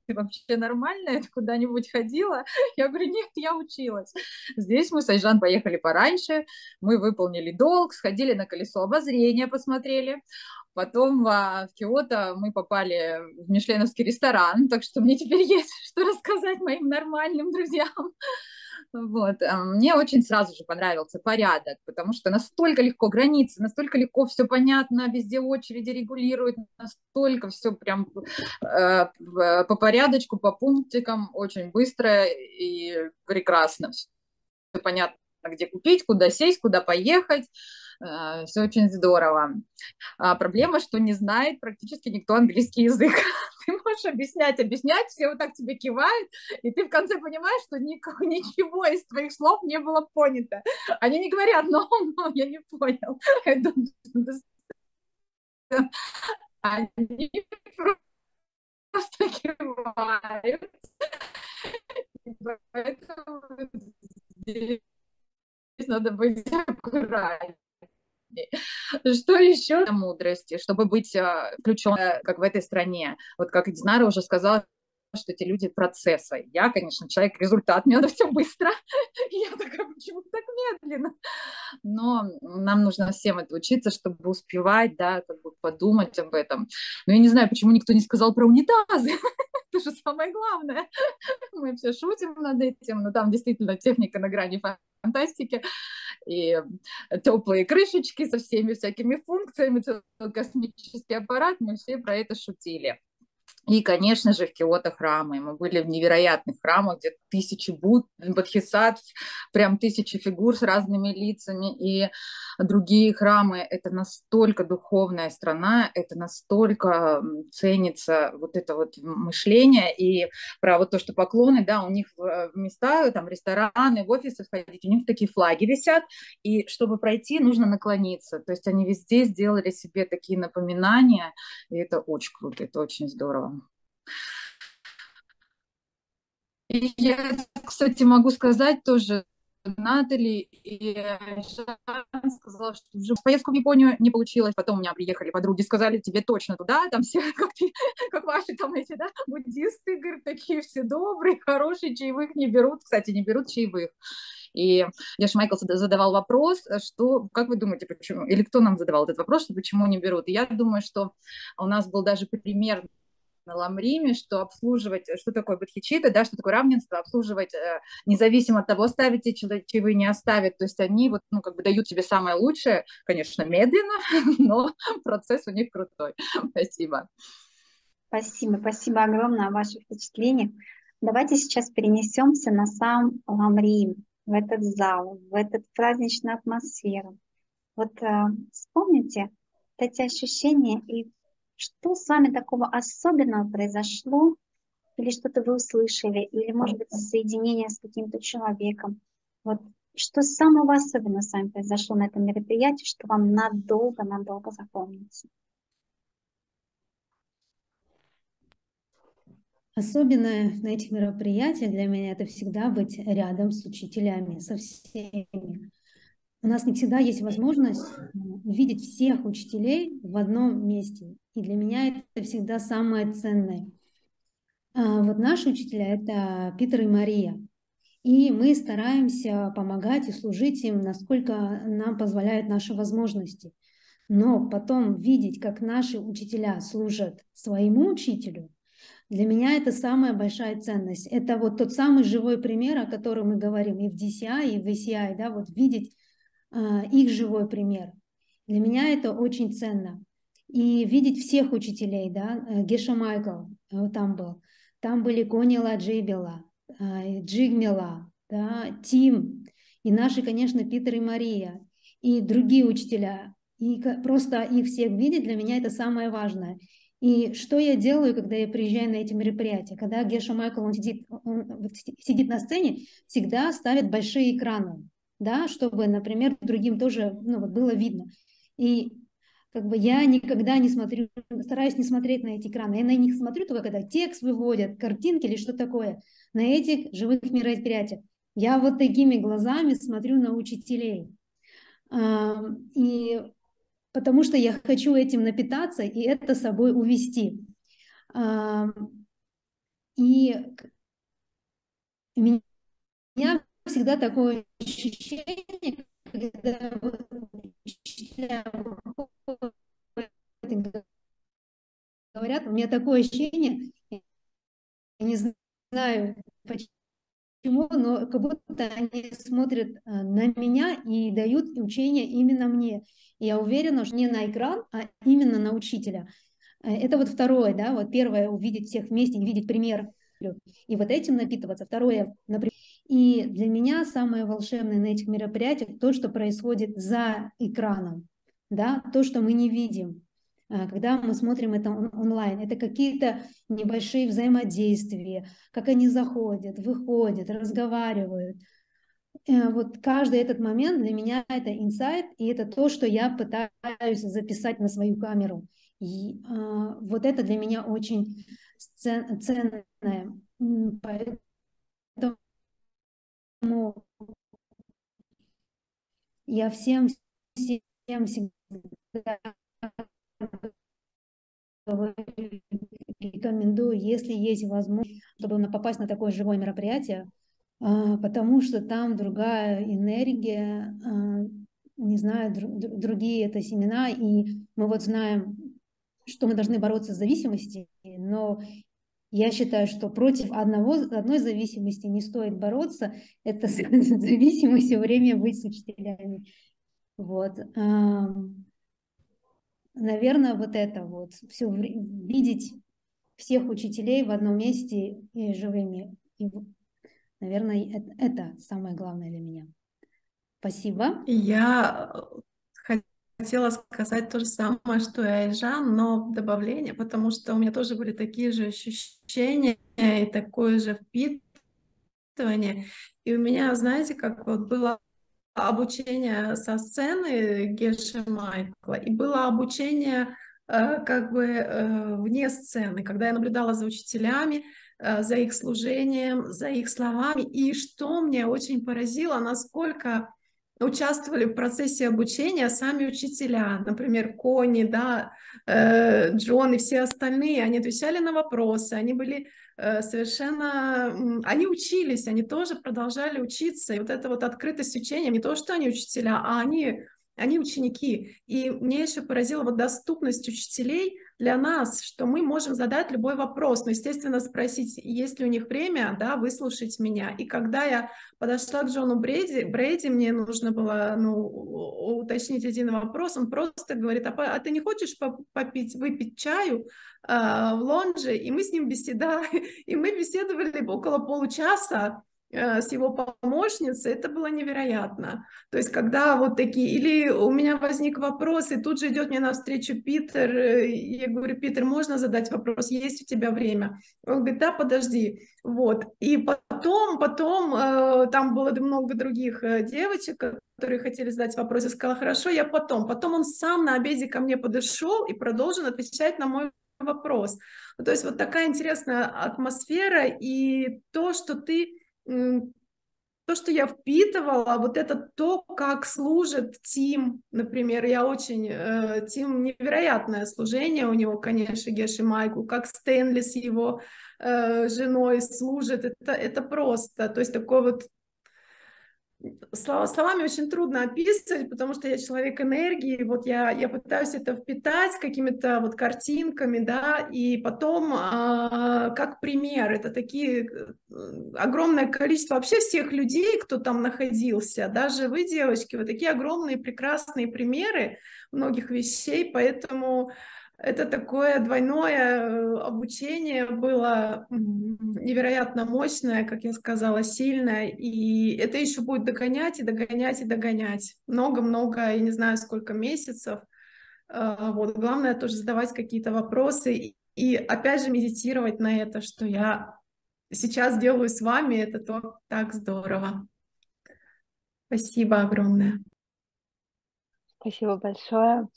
вообще нормально, это куда-нибудь ходила? Я говорю: нет, я училась. Здесь мы с Айжан поехали пораньше, мы выполнили долг, сходили на колесо обозрения, посмотрели. Потом в Киото мы попали в мишленовский ресторан, так что мне теперь есть что рассказать моим нормальным друзьям. Вот. Мне очень сразу же понравился порядок, потому что настолько легко границы, настолько легко все понятно, везде очереди регулируют, настолько все прям по порядочку, по пунктикам, очень быстро и прекрасно. Все понятно, где купить, куда сесть, куда поехать. Все очень здорово. А проблема, что не знает практически никто английский язык. Ты можешь объяснять, все вот так тебе кивают, и ты в конце понимаешь, что ничего из твоих слов не было понято. Они не говорят, но я не понял. Они просто кивают. Поэтому здесь надо быть аккуратнее. Что еще мудрости, чтобы быть включенным как в этой стране? Вот как Динара уже сказала, что эти люди процессы. Я, конечно, человек результат, мне надо все быстро. Я такая, почему так медленно? Но нам нужно всем это учиться, чтобы успевать, да, как бы подумать об этом. Но я не знаю, почему никто не сказал про унитазы. Это же самое главное. Мы все шутим над этим, но там действительно техника на грани фантастики. И теплые крышечки со всеми всякими функциями, космический аппарат, мы все про это шутили. И, конечно же, в Киото храмы. Мы были в невероятных храмах, где тысячи будд, бодхисаттв, прям тысячи фигур с разными лицами и другие храмы. Это настолько духовная страна, это настолько ценится вот это вот мышление. И про вот то, что поклоны, да, у них в места, там, в рестораны, в офисы ходить, у них такие флаги висят. И чтобы пройти, нужно наклониться. То есть они везде сделали себе такие напоминания. И это очень круто, это очень здорово. И я, кстати, могу сказать тоже, Натали и Айжан сказала, что уже поездку в Японию не получилось. Потом у меня приехали подруги, сказали, тебе точно туда, там все, как ваши там эти, да, буддисты, говорят, такие все добрые, хорошие, чаевых не берут. Кстати, не берут чаевых. И Геше Майкл задавал вопрос, что, как вы думаете, почему, или кто нам задавал этот вопрос, что почему не берут? И я думаю, что у нас был даже пример на Ламриме, что обслуживать, что такое бодхичитта, да, что такое равенство, обслуживать независимо от того, оставить те чаевые, не оставят, то есть они вот, ну, как бы дают тебе самое лучшее, конечно, медленно, но процесс у них крутой. Спасибо. Спасибо, спасибо огромное о ваших впечатлениях. Давайте сейчас перенесемся на сам Ламрим, в этот зал, в эту праздничную атмосферу. Вот вспомните эти ощущения и что с вами такого особенного произошло? Или что-то вы услышали? Или, может быть, соединение с каким-то человеком? Вот что самого особенного с вами произошло на этом мероприятии, что вам надолго-надолго запомнится? Особенное на этих мероприятиях для меня — это всегда быть рядом с учителями, со всеми. У нас не всегда есть возможность увидеть всех учителей в одном месте. И для меня это всегда самое ценное. Вот наши учителя – это Питер и Мария. И мы стараемся помогать и служить им, насколько нам позволяют наши возможности. Но потом видеть, как наши учителя служат своему учителю, для меня это самая большая ценность. Это вот тот самый живой пример, о котором мы говорим и в DCI, и в ACI, да, вот видеть их живой пример. Для меня это очень ценно. И видеть всех учителей, да, Геше Майкл там был, там были Кони, Джейбила, Джигмила, да, Тим, и наши, конечно, Питер и Мария, и другие учителя. И просто их всех видеть для меня это самое важное. И что я делаю, когда я приезжаю на эти мероприятия? Когда Геше Майкл, он сидит на сцене, всегда ставят большие экраны, да, чтобы, например, другим тоже, ну, вот было видно. И как бы я никогда не смотрю, стараюсь не смотреть на эти экраны. Я на них смотрю только когда текст выводят, картинки или что такое. На этих живых мероприятиях я вот такими глазами смотрю на учителей. И потому что я хочу этим напитаться и это с собой увести. И у меня всегда такое ощущение, когда учителя говорят, у меня такое ощущение, я не знаю почему, но как будто что они смотрят на меня и дают учения именно мне. И я уверена, что не на экран, а именно на учителя. Это вот второе, да, вот первое — увидеть всех вместе, видеть пример, и вот этим напитываться. Второе, например, и для меня самое волшебное на этих мероприятиях то, что происходит за экраном, да, то, что мы не видим, когда мы смотрим это онлайн. Это какие-то небольшие взаимодействия, как они заходят, выходят, разговаривают. Вот каждый этот момент для меня это инсайт, и это то, что я пытаюсь записать на свою камеру. И вот это для меня очень ценное. Поэтому я всем всегда рекомендую, если есть возможность, чтобы попасть на такое живое мероприятие, потому что там другая энергия, не знаю, другие это семена, и мы вот знаем, что мы должны бороться с зависимостью, но я считаю, что против одной зависимости не стоит бороться, это зависимость все время быть с учителями. Вот. Наверное, вот это вот, все, видеть всех учителей в одном месте и живыми. И, наверное, это самое главное для меня. Спасибо. Я хотела сказать то же самое, что и Айжан, но добавление, потому что у меня тоже были такие же ощущения и такое же впитывание. И у меня, знаете, как вот было обучение со сцены Геши Майкла, и было обучение как бы вне сцены, когда я наблюдала за учителями, за их служением, за их словами. И что меня очень поразило, насколько участвовали в процессе обучения сами учителя, например, Кони, да, Джон и все остальные. Они отвечали на вопросы, они были совершенно... Они учились, они тоже продолжали учиться. И вот эта вот открытость учения, не то, что они учителя, а они ученики. И мне еще поразила вот доступность учителей для нас, что мы можем задать любой вопрос, но, естественно, спросить, есть ли у них время, да, выслушать меня. И когда я подошла к Джону Брейди, мне нужно было, уточнить один вопрос, он просто говорит: а ты не хочешь выпить чаю в лонже? И мы с ним беседовали около получаса с его помощницей, это было невероятно. То есть, когда вот такие... Или у меня возник вопрос, и тут же идет мне навстречу Питер, я говорю: Питер, можно задать вопрос? Есть у тебя время? Он говорит: да, подожди. Вот. И потом там было много других девочек, которые хотели задать вопрос. Я сказала: хорошо, я потом. Потом он сам на обеде ко мне подошел и продолжил отвечать на мой вопрос. То есть, вот такая интересная атмосфера, и то, что я впитывала, вот это то, как служит Тим, например. Тим невероятное служение у него, конечно, Геши Майку, как Стэнли с его женой служит, это просто, то есть такой вот, словами очень трудно описывать, потому что я человек энергии, вот я пытаюсь это впитать какими-то вот картинками, да, и потом как пример, это такие огромное количество вообще всех людей, кто там находился, даже вы, девочки, вот такие огромные прекрасные примеры многих вещей, поэтому это такое двойное обучение было невероятно мощное, как я сказала, сильное. И это еще будет догонять и догонять и догонять. Много-много, я не знаю, сколько месяцев. Вот. Главное тоже задавать какие-то вопросы и опять же медитировать на это, что я сейчас делаю с вами. Это то, так здорово. Спасибо огромное. Спасибо большое.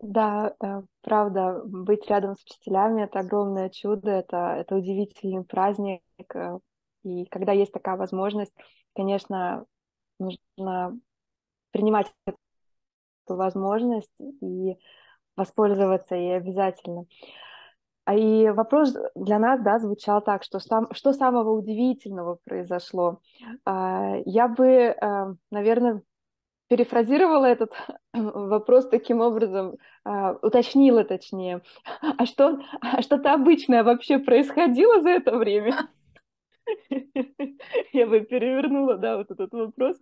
Да, правда, быть рядом с учителями — это огромное чудо, это удивительный праздник, и когда есть такая возможность, конечно, нужно принимать эту возможность и воспользоваться ей обязательно. И вопрос для нас, да, звучал так, что самого удивительного произошло. Я бы, наверное, перефразировала этот вопрос таким образом, уточнила точнее, а что-то обычное вообще происходило за это время? Я бы перевернула, да, вот этот вопрос,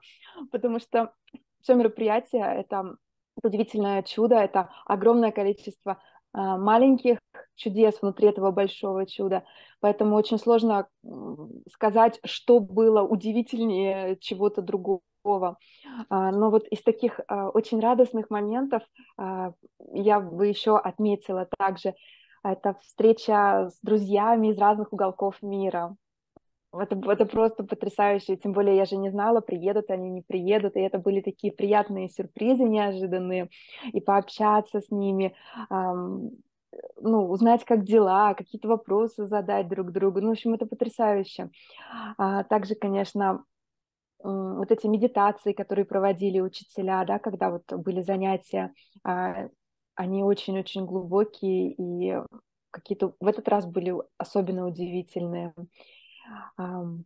потому что все мероприятие — это удивительное чудо, это огромное количество маленьких чудес внутри этого большого чуда, поэтому очень сложно сказать, что было удивительнее чего-то другого. Но вот из таких очень радостных моментов я бы еще отметила также это встреча с друзьями из разных уголков мира. Это просто потрясающе, тем более я же не знала, приедут они, не приедут, и это были такие приятные сюрпризы неожиданные, и пообщаться с ними, ну, узнать, как дела, какие-то вопросы задать друг другу, ну, в общем, это потрясающе. Также, конечно, вот эти медитации, которые проводили учителя, да, когда вот были занятия, они очень-очень глубокие, и какие-то в этот раз были особенно удивительные. Ну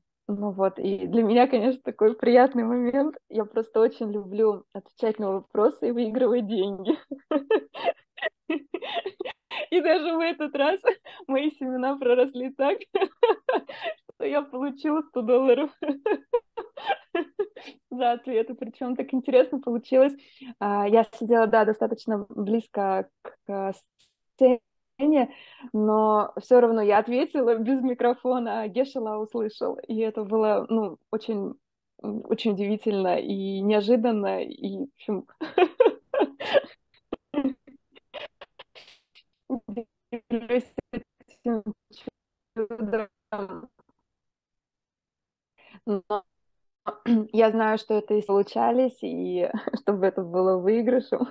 вот, и для меня, конечно, такой приятный момент. Я просто очень люблю отвечать на вопросы и выигрывать деньги. И даже в этот раз мои семена проросли так, что я получила $100 за ответы. Причем так интересно получилось. Я сидела, да, достаточно близко к сцене, но все равно я ответила без микрофона, а Гешела услышал, и это было, ну, очень, очень удивительно и неожиданно, и, в общем, но я знаю, что это и случалось, и чтобы это было выигрышем,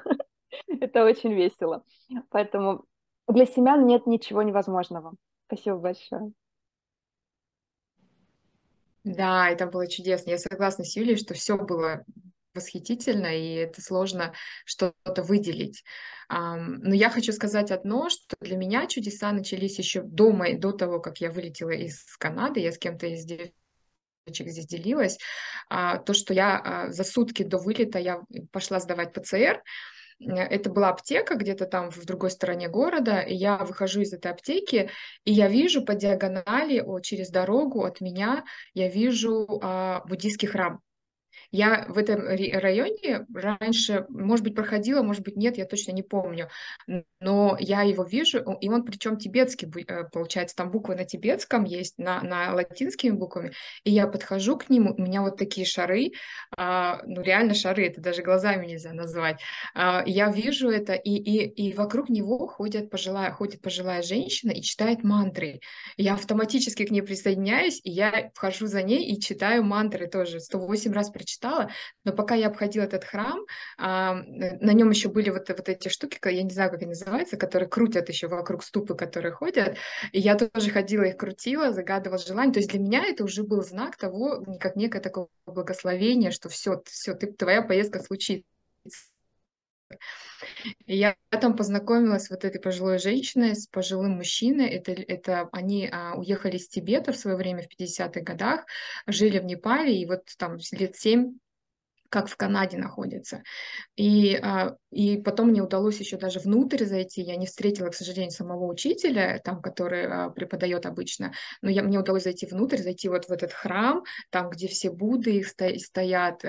это очень весело, поэтому для семян нет ничего невозможного. Спасибо большое. Да, это было чудесно. Я согласна с Юлей, что все было восхитительно, и это сложно что-то выделить. Но я хочу сказать одно, что для меня чудеса начались еще до того, как я вылетела из Канады. Я с кем-то из девочек здесь делилась. То, что я за сутки до вылета я пошла сдавать ПЦР. Это была аптека где-то там в другой стороне города, и я выхожу из этой аптеки, и я вижу по диагонали, через дорогу от меня, я вижу буддийский храм. Я в этом районе раньше, может быть, проходила, может быть, нет, я точно не помню, но я его вижу, и он причем тибетский, получается, там буквы на тибетском есть, на латинскими буквами, и я подхожу к нему, у меня вот такие шары, ну, реально шары, это даже глазами нельзя назвать, я вижу это, и вокруг него ходит пожилая женщина и читает мантры, я автоматически к ней присоединяюсь, и я вхожу за ней и читаю мантры тоже, 108 раз прочитала, но пока я обходила этот храм, на нем еще были вот эти штуки, я не знаю, как они называются, которые крутят еще вокруг ступы, которые ходят, и я тоже ходила их крутила, загадывала желание, то есть для меня это уже был знак того, как некое такое благословение, что все, твоя поездка случится. Я там познакомилась с вот этой пожилой женщиной, с пожилым мужчиной. Это они уехали из Тибета в свое время, в 50-х годах, жили в Непале, и вот там лет 7, как в Канаде находятся. И потом мне удалось еще даже внутрь зайти. Я не встретила, к сожалению, самого учителя, там, который преподает обычно, но мне удалось зайти внутрь, зайти вот в этот храм, там, где все Будды их стоят.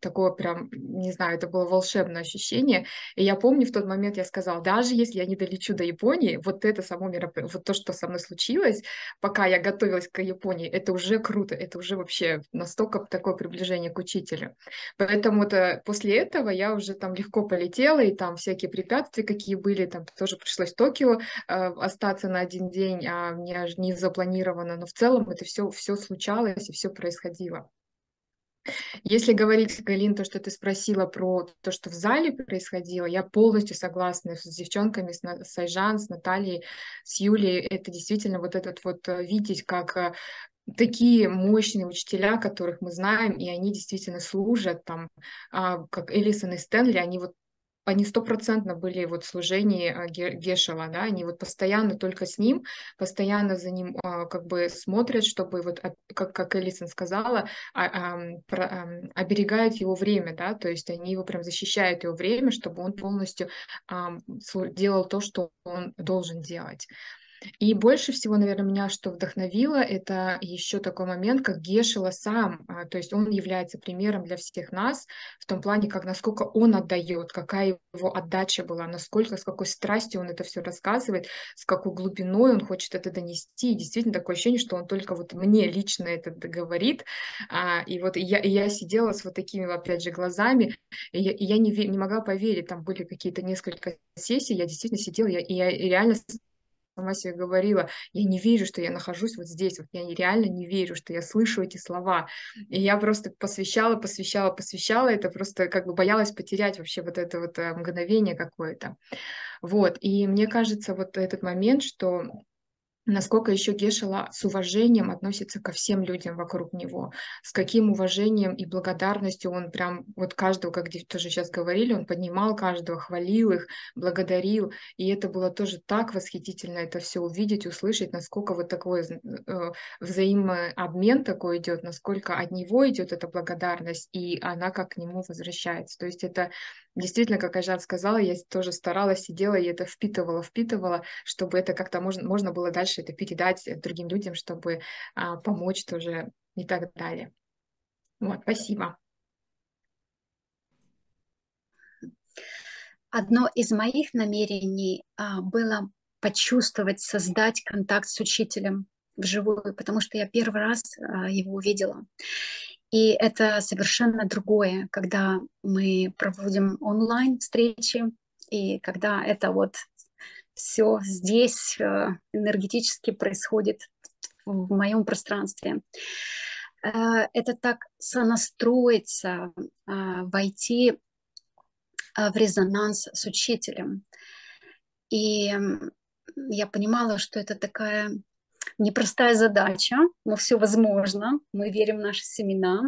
Такое прям, не знаю, это было волшебное ощущение. И я помню, в тот момент я сказала, даже если я не долечу до Японии, вот это само мероприятие, вот то, что со мной случилось, пока я готовилась к Японии, это уже круто, это уже вообще настолько такое приближение к учителю. Поэтому-то после этого я уже там легко полетела, и там всякие препятствия, какие были, там тоже пришлось в Токио остаться на один день, а у меня не запланировано, но в целом это все случалось и все происходило. Если говорить, Галин, то, что ты спросила про то, что в зале происходило, я полностью согласна с девчонками, с Айжан, с Натальей, с Юлей. Это действительно вот этот вот видеть, как такие мощные учителя, которых мы знаем, и они действительно служат, там, как Элисон и Стэнли, они 100% были вот в служении Гешела, да, они вот постоянно только с ним, постоянно за ним как бы смотрят, чтобы вот, как Элисон сказала, оберегают его время, да, то есть они его прям защищают, его время, чтобы он полностью делал то, что он должен делать. И больше всего, наверное, меня что вдохновило, это еще такой момент, как Гешила сам, то есть он является примером для всех нас в том плане, как насколько он отдает, какая его отдача была, насколько, с какой страстью он это все рассказывает, с какой глубиной он хочет это донести. И действительно такое ощущение, что он только вот мне лично это говорит, и вот я сидела с вот такими, опять же, глазами, и я не могла поверить, там были какие-то несколько сессий, я действительно сидела, я реально сама себе говорила, я не верю, что я нахожусь вот здесь, вот я реально не верю, что я слышу эти слова. И я просто посвящала это, просто как бы боялась потерять вообще вот это вот мгновение какое-то. Вот, и мне кажется, вот этот момент, что насколько еще Гешела с уважением относится ко всем людям вокруг него, с каким уважением и благодарностью он прям вот каждого, как тоже сейчас говорили, он поднимал каждого, хвалил их, благодарил, и это было тоже так восхитительно это все увидеть, услышать, насколько вот такой взаимообмен такой идет, насколько от него идет эта благодарность, и она как к нему возвращается. То есть это действительно, как Айжан сказала, я тоже старалась, сидела и это впитывала, чтобы это как-то можно было дальше это передать другим людям, чтобы помочь тоже и так далее. Вот, спасибо. Одно из моих намерений было почувствовать, создать контакт с учителем вживую, потому что я первый раз его увидела. И это совершенно другое, когда мы проводим онлайн-встречи, и когда это вот все здесь энергетически происходит в моем пространстве. Это так сонастроиться, войти в резонанс с учителем. И я понимала, что это такая непростая задача, но все возможно. Мы верим в наши семена.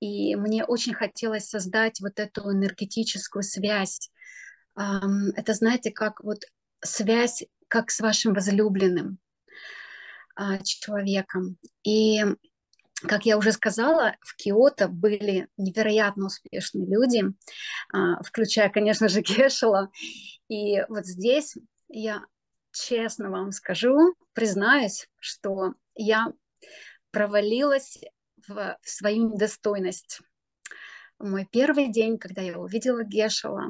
И мне очень хотелось создать вот эту энергетическую связь. Это, знаете, как вот связь как с вашим возлюбленным человеком. И, как я уже сказала, в Киото были невероятно успешные люди, включая, конечно же, Гешела. И вот здесь я честно вам скажу, признаюсь, что я провалилась в свою недостойность. Мой первый день, когда я увидела Гешела,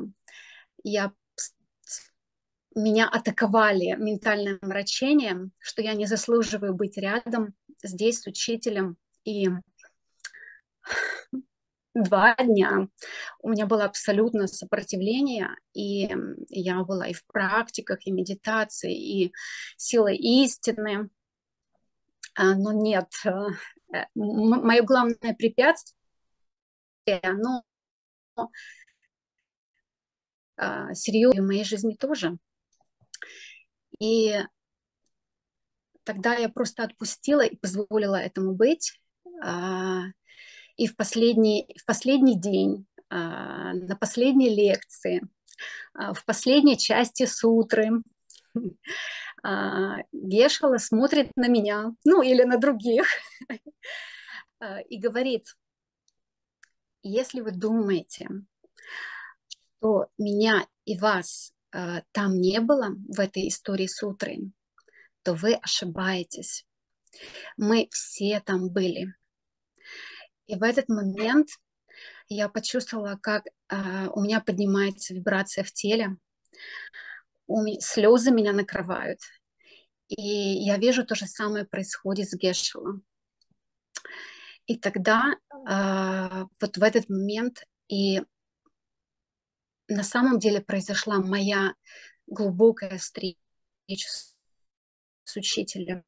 меня атаковали ментальным омрачением, что я не заслуживаю быть рядом здесь с учителем. И 2 дня у меня было абсолютно сопротивление, и я была и в практиках, и медитации, и силой истины. Но нет, мое главное препятствие, оно серьезно в моей жизни тоже. И тогда я просто отпустила и позволила этому быть. И в последний день, на последней лекции, в последней части сутры Гешела смотрит на меня, ну или на других, и говорит: если вы думаете, что меня и вас там не было в этой истории сутры, то вы ошибаетесь. Мы все там были. И в этот момент я почувствовала, как у меня поднимается вибрация в теле, слезы меня накрывают. И я вижу, то же самое происходит с Гешелом. И тогда, вот в этот момент, и на самом деле произошла моя глубокая встреча с учителем.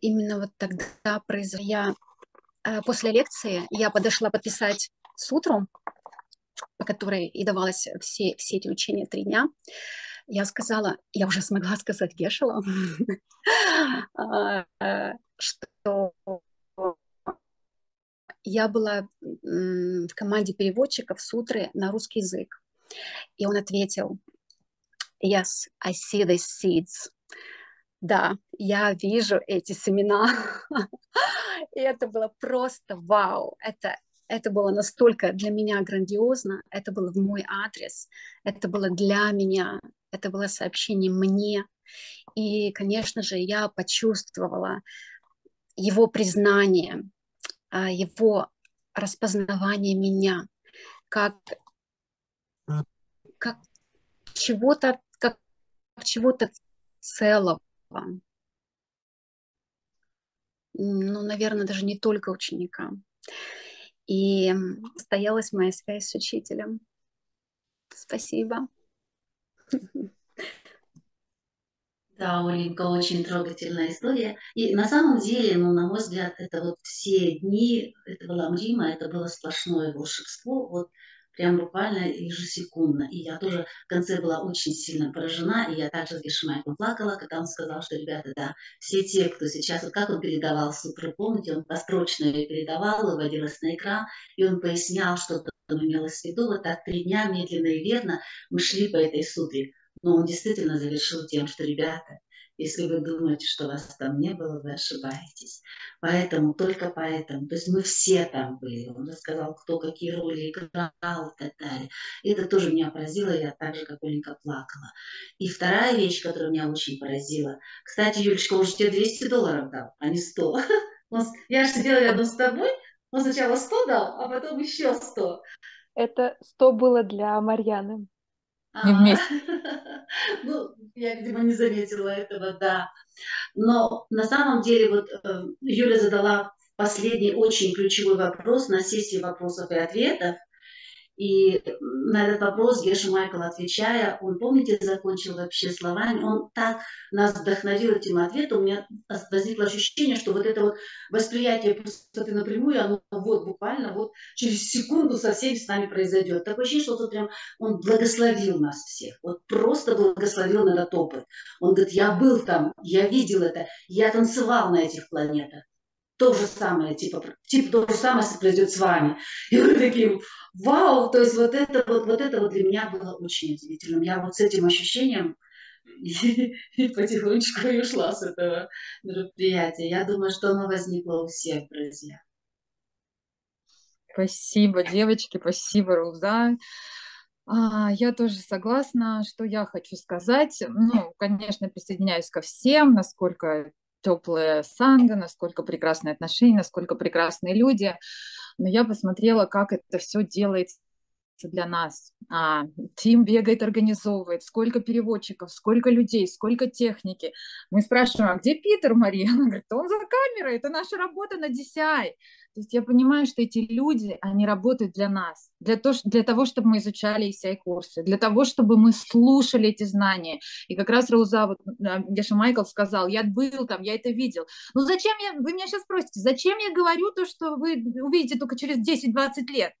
Именно вот тогда произошло. После лекции я подошла подписать сутру, по которой и давалось все эти учения 3 дня. Я сказала, я уже смогла сказать Гешелу, что я была в команде переводчиков сутры на русский язык. И он ответил: Yes, I see the seeds. Да, я вижу эти семена. И это было просто вау. Это Это было настолько для меня грандиозно, это было в мой адрес, это было для меня, это было сообщение мне. И, конечно же, я почувствовала его признание, его распознавание меня, как чего-то, как чего-то целого. Ну, наверное, даже не только ученика. И состоялась моя связь с учителем. Спасибо. Да, Оленька, очень трогательная история. И на самом деле, ну, на мой взгляд, это вот все дни этого Ламрима, это было сплошное волшебство, вот прям буквально ежесекундно. И я тоже в конце была очень сильно поражена, и я также с Гешем Майклом плакала, когда он сказал, что, ребята, да, все те, кто сейчас, вот как он передавал супер, помните, он построчно ее передавал, выводилась на экран, и он пояснял, что там имелось в виду, вот так 3 дня медленно и верно мы шли по этой сутре. Но он действительно завершил тем, что, ребята, если вы думаете, что вас там не было, вы ошибаетесь. Поэтому, только поэтому. То есть мы все там были. Он рассказал, кто какие роли играл и так далее. И это тоже меня поразило, я так же, как Оленька, плакала. И вторая вещь, которая меня очень поразила. Кстати, Юлечка, он же тебе $200 дал, а не 100. Я же сидела рядом с тобой, он сначала 100 дал, а потом еще 100. Это 100 было для Марьяны. Ну, я, видимо, не заметила этого, да. Но на самом деле, вот Юля задала последний очень ключевой вопрос на сессии вопросов и ответов. И на этот вопрос Геша Майкл, отвечая, он, помните, закончил вообще словами, он так нас вдохновил этим ответом, у меня возникло ощущение, что вот это вот восприятие пустоты напрямую, оно вот буквально вот через секунду со всеми с нами произойдет. Такое ощущение, что вот прям он благословил нас всех, вот просто благословил на этот опыт. Он говорит, я был там, я видел это, я танцевал на этих планетах. То же самое, типа то же самое произойдет с вами. И вы такие, вау, то есть вот это для меня было очень удивительным. Я вот с этим ощущением и потихонечку и ушла с этого мероприятия. Я думаю, что оно возникло у всех, друзья. Спасибо, девочки, спасибо, Рауза. Я тоже согласна, что я хочу сказать. Ну, конечно, присоединяюсь ко всем, насколько теплая санга, насколько прекрасные отношения, насколько прекрасные люди. Но я посмотрела, как это все делается для нас. Тим бегает, организовывает, сколько переводчиков, сколько людей, сколько техники. Мы спрашиваем, а где Питер, Мария? Она говорит, он за камерой, это наша работа на DCI. То есть я понимаю, что эти люди, они работают для нас, для того, чтобы мы изучали ICI-курсы, для того, чтобы мы слушали эти знания. И как раз Рауза, вот, Геша Майкл сказал, я был там, я это видел. Ну зачем вы меня сейчас спросите, зачем я говорю то, что вы увидите только через 10-20 лет?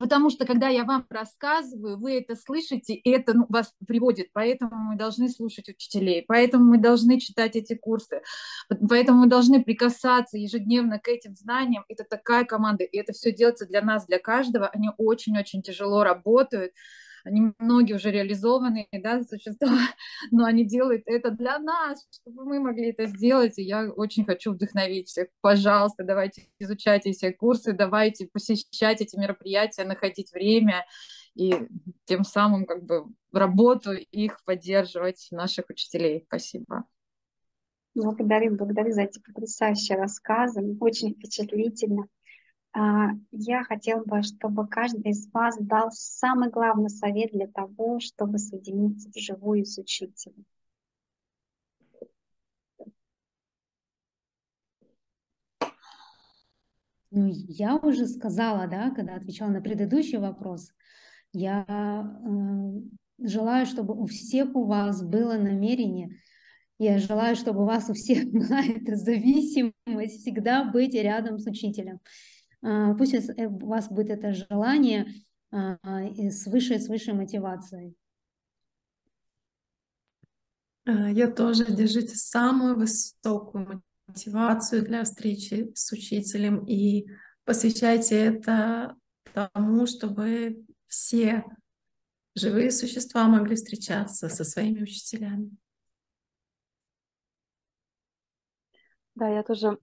Потому что, когда я вам рассказываю, вы это слышите, и это вас приводит. Поэтому мы должны слушать учителей, поэтому мы должны читать эти курсы, поэтому мы должны прикасаться ежедневно к этим знаниям. Это такая команда, и это все делается для нас, для каждого. Они очень-очень тяжело работают. Они многие уже реализованы, да, существа, но они делают это для нас, чтобы мы могли это сделать. И я очень хочу вдохновить всех. Пожалуйста, давайте изучать эти курсы, давайте посещать эти мероприятия, находить время и тем самым как бы работу их поддерживать, наших учителей. Спасибо. Благодарю за эти потрясающие рассказы. Очень впечатлительно. Я хотела бы, чтобы каждый из вас дал самый главный совет для того, чтобы соединиться вживую с учителем. Ну, я уже сказала, да, когда отвечала на предыдущий вопрос, я желаю, чтобы у всех у вас было намерение. Я желаю, чтобы у вас у всех была эта зависимость всегда быть рядом с учителем. Пусть у вас будет это желание с высшей мотивацией. Я тоже. Держите самую высокую мотивацию для встречи с учителем и посвящайте это тому, чтобы все живые существа могли встречаться со своими учителями. Да, я тоже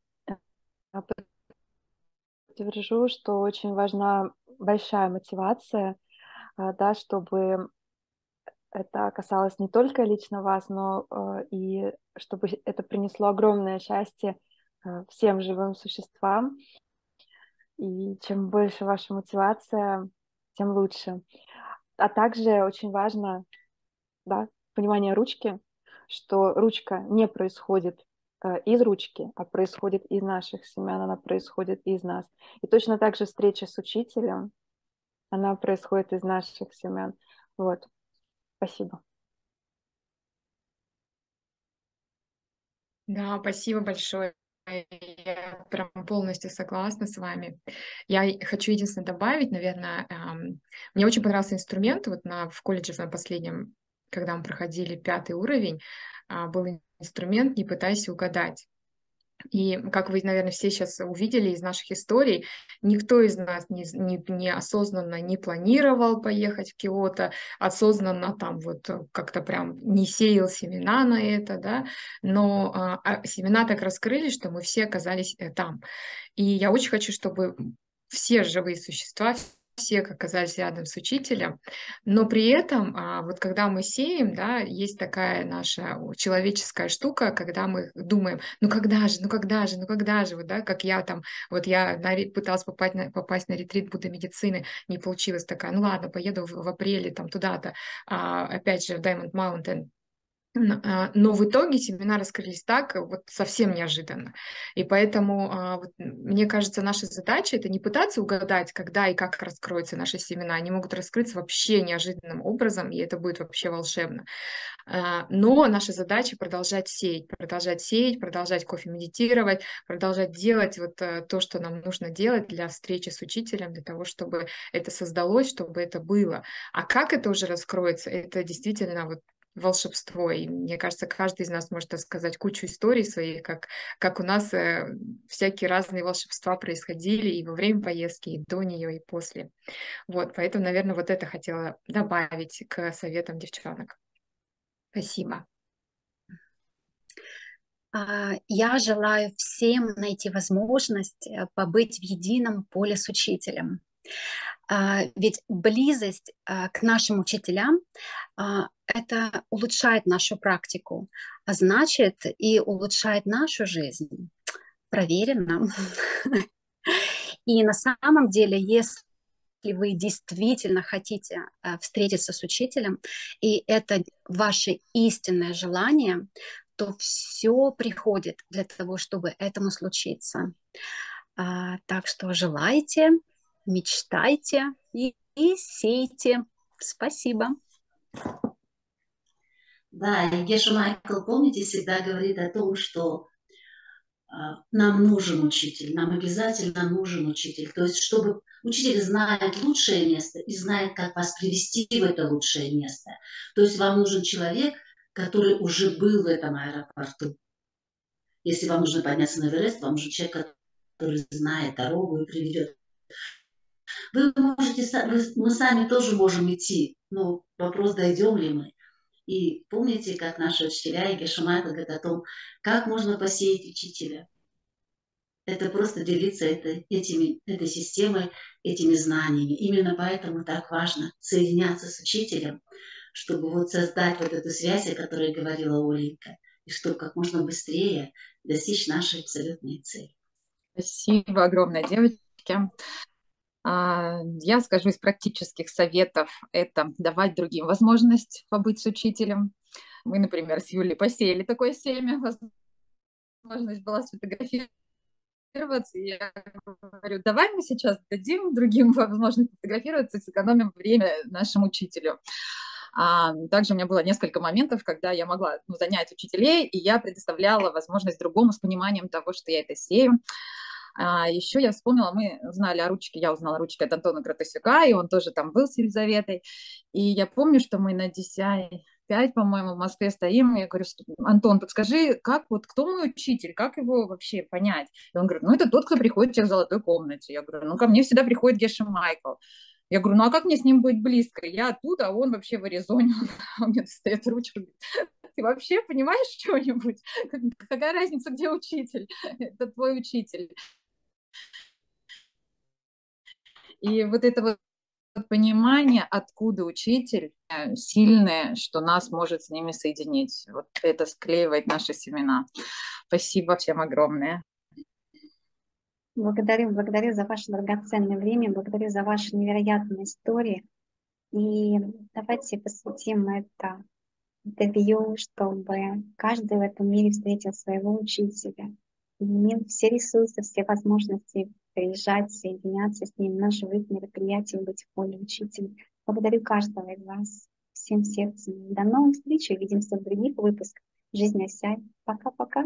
подтвержу, что очень важна большая мотивация, да, чтобы это касалось не только лично вас, но и чтобы это принесло огромное счастье всем живым существам. И чем больше ваша мотивация, тем лучше. А также очень важно, да, понимание ручки, что ручка не происходит из ручки, а происходит из наших семян, она происходит из нас. И точно так же встреча с учителем, она происходит из наших семян. Вот. Спасибо. Да, спасибо большое. Я прям полностью согласна с вами. Я хочу единственное добавить, наверное, мне очень понравился инструмент вот в колледже на последнем, когда мы проходили 5-й уровень, был инструмент «Не пытайся угадать». И, как вы, наверное, все сейчас увидели из наших историй, никто из нас неосознанно не планировал поехать в Киото, осознанно там вот как-то прям не сеял семена на это, да, но семена так раскрылись, что мы все оказались там. И я очень хочу, чтобы все живые существа, все оказались рядом с учителем, но при этом, вот когда мы сеем, да, есть такая наша человеческая штука, когда мы думаем, ну когда же, вот, да, как я там, вот я пыталась попасть на ретрит буддомедицины, не получилось, такая, ну ладно, поеду в апреле там туда-то, опять же в Diamond Mountain. Но в итоге семена раскрылись так вот совсем неожиданно. И поэтому, мне кажется, наша задача — это не пытаться угадать, когда и как раскроются наши семена. Они могут раскрыться вообще неожиданным образом, и это будет вообще волшебно. Но наша задача — продолжать сеять, продолжать кофе-медитировать, продолжать делать вот то, что нам нужно делать для встречи с учителем, для того, чтобы это создалось, чтобы это было. А как это уже раскроется, это действительно вот волшебство. И мне кажется, каждый из нас может рассказать кучу историй своих, как у нас всякие разные волшебства происходили и во время поездки, и до нее, и после. Вот, поэтому, наверное, вот это хотела добавить к советам девчонок. Спасибо. Я желаю всем найти возможность побыть в едином поле с учителем. Ведь близость к нашим учителям – это улучшает нашу практику, а значит, и улучшает нашу жизнь. Проверено. И на самом деле, если вы действительно хотите встретиться с учителем, и это ваше истинное желание, то все приходит для того, чтобы этому случиться. Так что желайте. Мечтайте и сейте. Спасибо. Да, и Геше Майкл, помните, всегда говорит о том, что нам нужен учитель, нам обязательно нужен учитель. То есть, чтобы учитель знает лучшее место и знает, как вас привести в это лучшее место. То есть, вам нужен человек, который уже был в этом аэропорту. Если вам нужно подняться на Эверест, вам нужен человек, который знает дорогу и приведет. Вы можете, мы сами тоже можем идти, но вопрос, дойдем ли мы. И помните, как наши учителя и Геше Майкл говорят о том, как можно посеять учителя. Это просто делиться этой системой, этими знаниями. Именно поэтому так важно соединяться с учителем, чтобы вот создать вот эту связь, о которой говорила Оленька, и чтобы как можно быстрее достичь нашей абсолютной цели. Спасибо огромное, девочки. Я скажу из практических советов, это давать другим возможность побыть с учителем. Мы, например, с Юлей посеяли такое семя, возможность была сфотографироваться. И я говорю, давай мы сейчас дадим другим возможность сфотографироваться и сэкономим время нашему учителю. Также у меня было несколько моментов, когда я могла занять учителей, и я предоставляла возможность другому с пониманием того, что я это сею. Еще я вспомнила, мы узнали о Ручке, я узнала о Ручке от Антона Кратосюка, и он тоже там был с Елизаветой. И я помню, что мы на DCI 5, по-моему, в Москве стоим, и я говорю, Антон, подскажи, как вот, кто мой учитель, как его вообще понять? И он говорит, ну это тот, кто приходит в золотой комнате. Я говорю, ну ко мне всегда приходит Геше Майкл. Я говорю, ну а как мне с ним быть близко? Я оттуда, а он вообще в Аризоне, он мне достает ручку. Ты вообще понимаешь что-нибудь? Какая разница, где учитель? Это твой учитель. И вот это вот понимание, откуда учитель, сильное, что нас может с ними соединить. Вот это склеивает наши семена. Спасибо всем огромное. Благодарю за ваше драгоценное время, благодарю за ваши невероятные истории. И давайте посвятим это интервью, чтобы каждый в этом мире встретил своего учителя. И мир, все ресурсы, все возможности приезжать, соединяться с ним на живых мероприятиях, быть в поле учителя. Благодарю каждого из вас всем сердцем. До новых встреч, увидимся в других выпусках. Жизнь осянь. Пока-пока.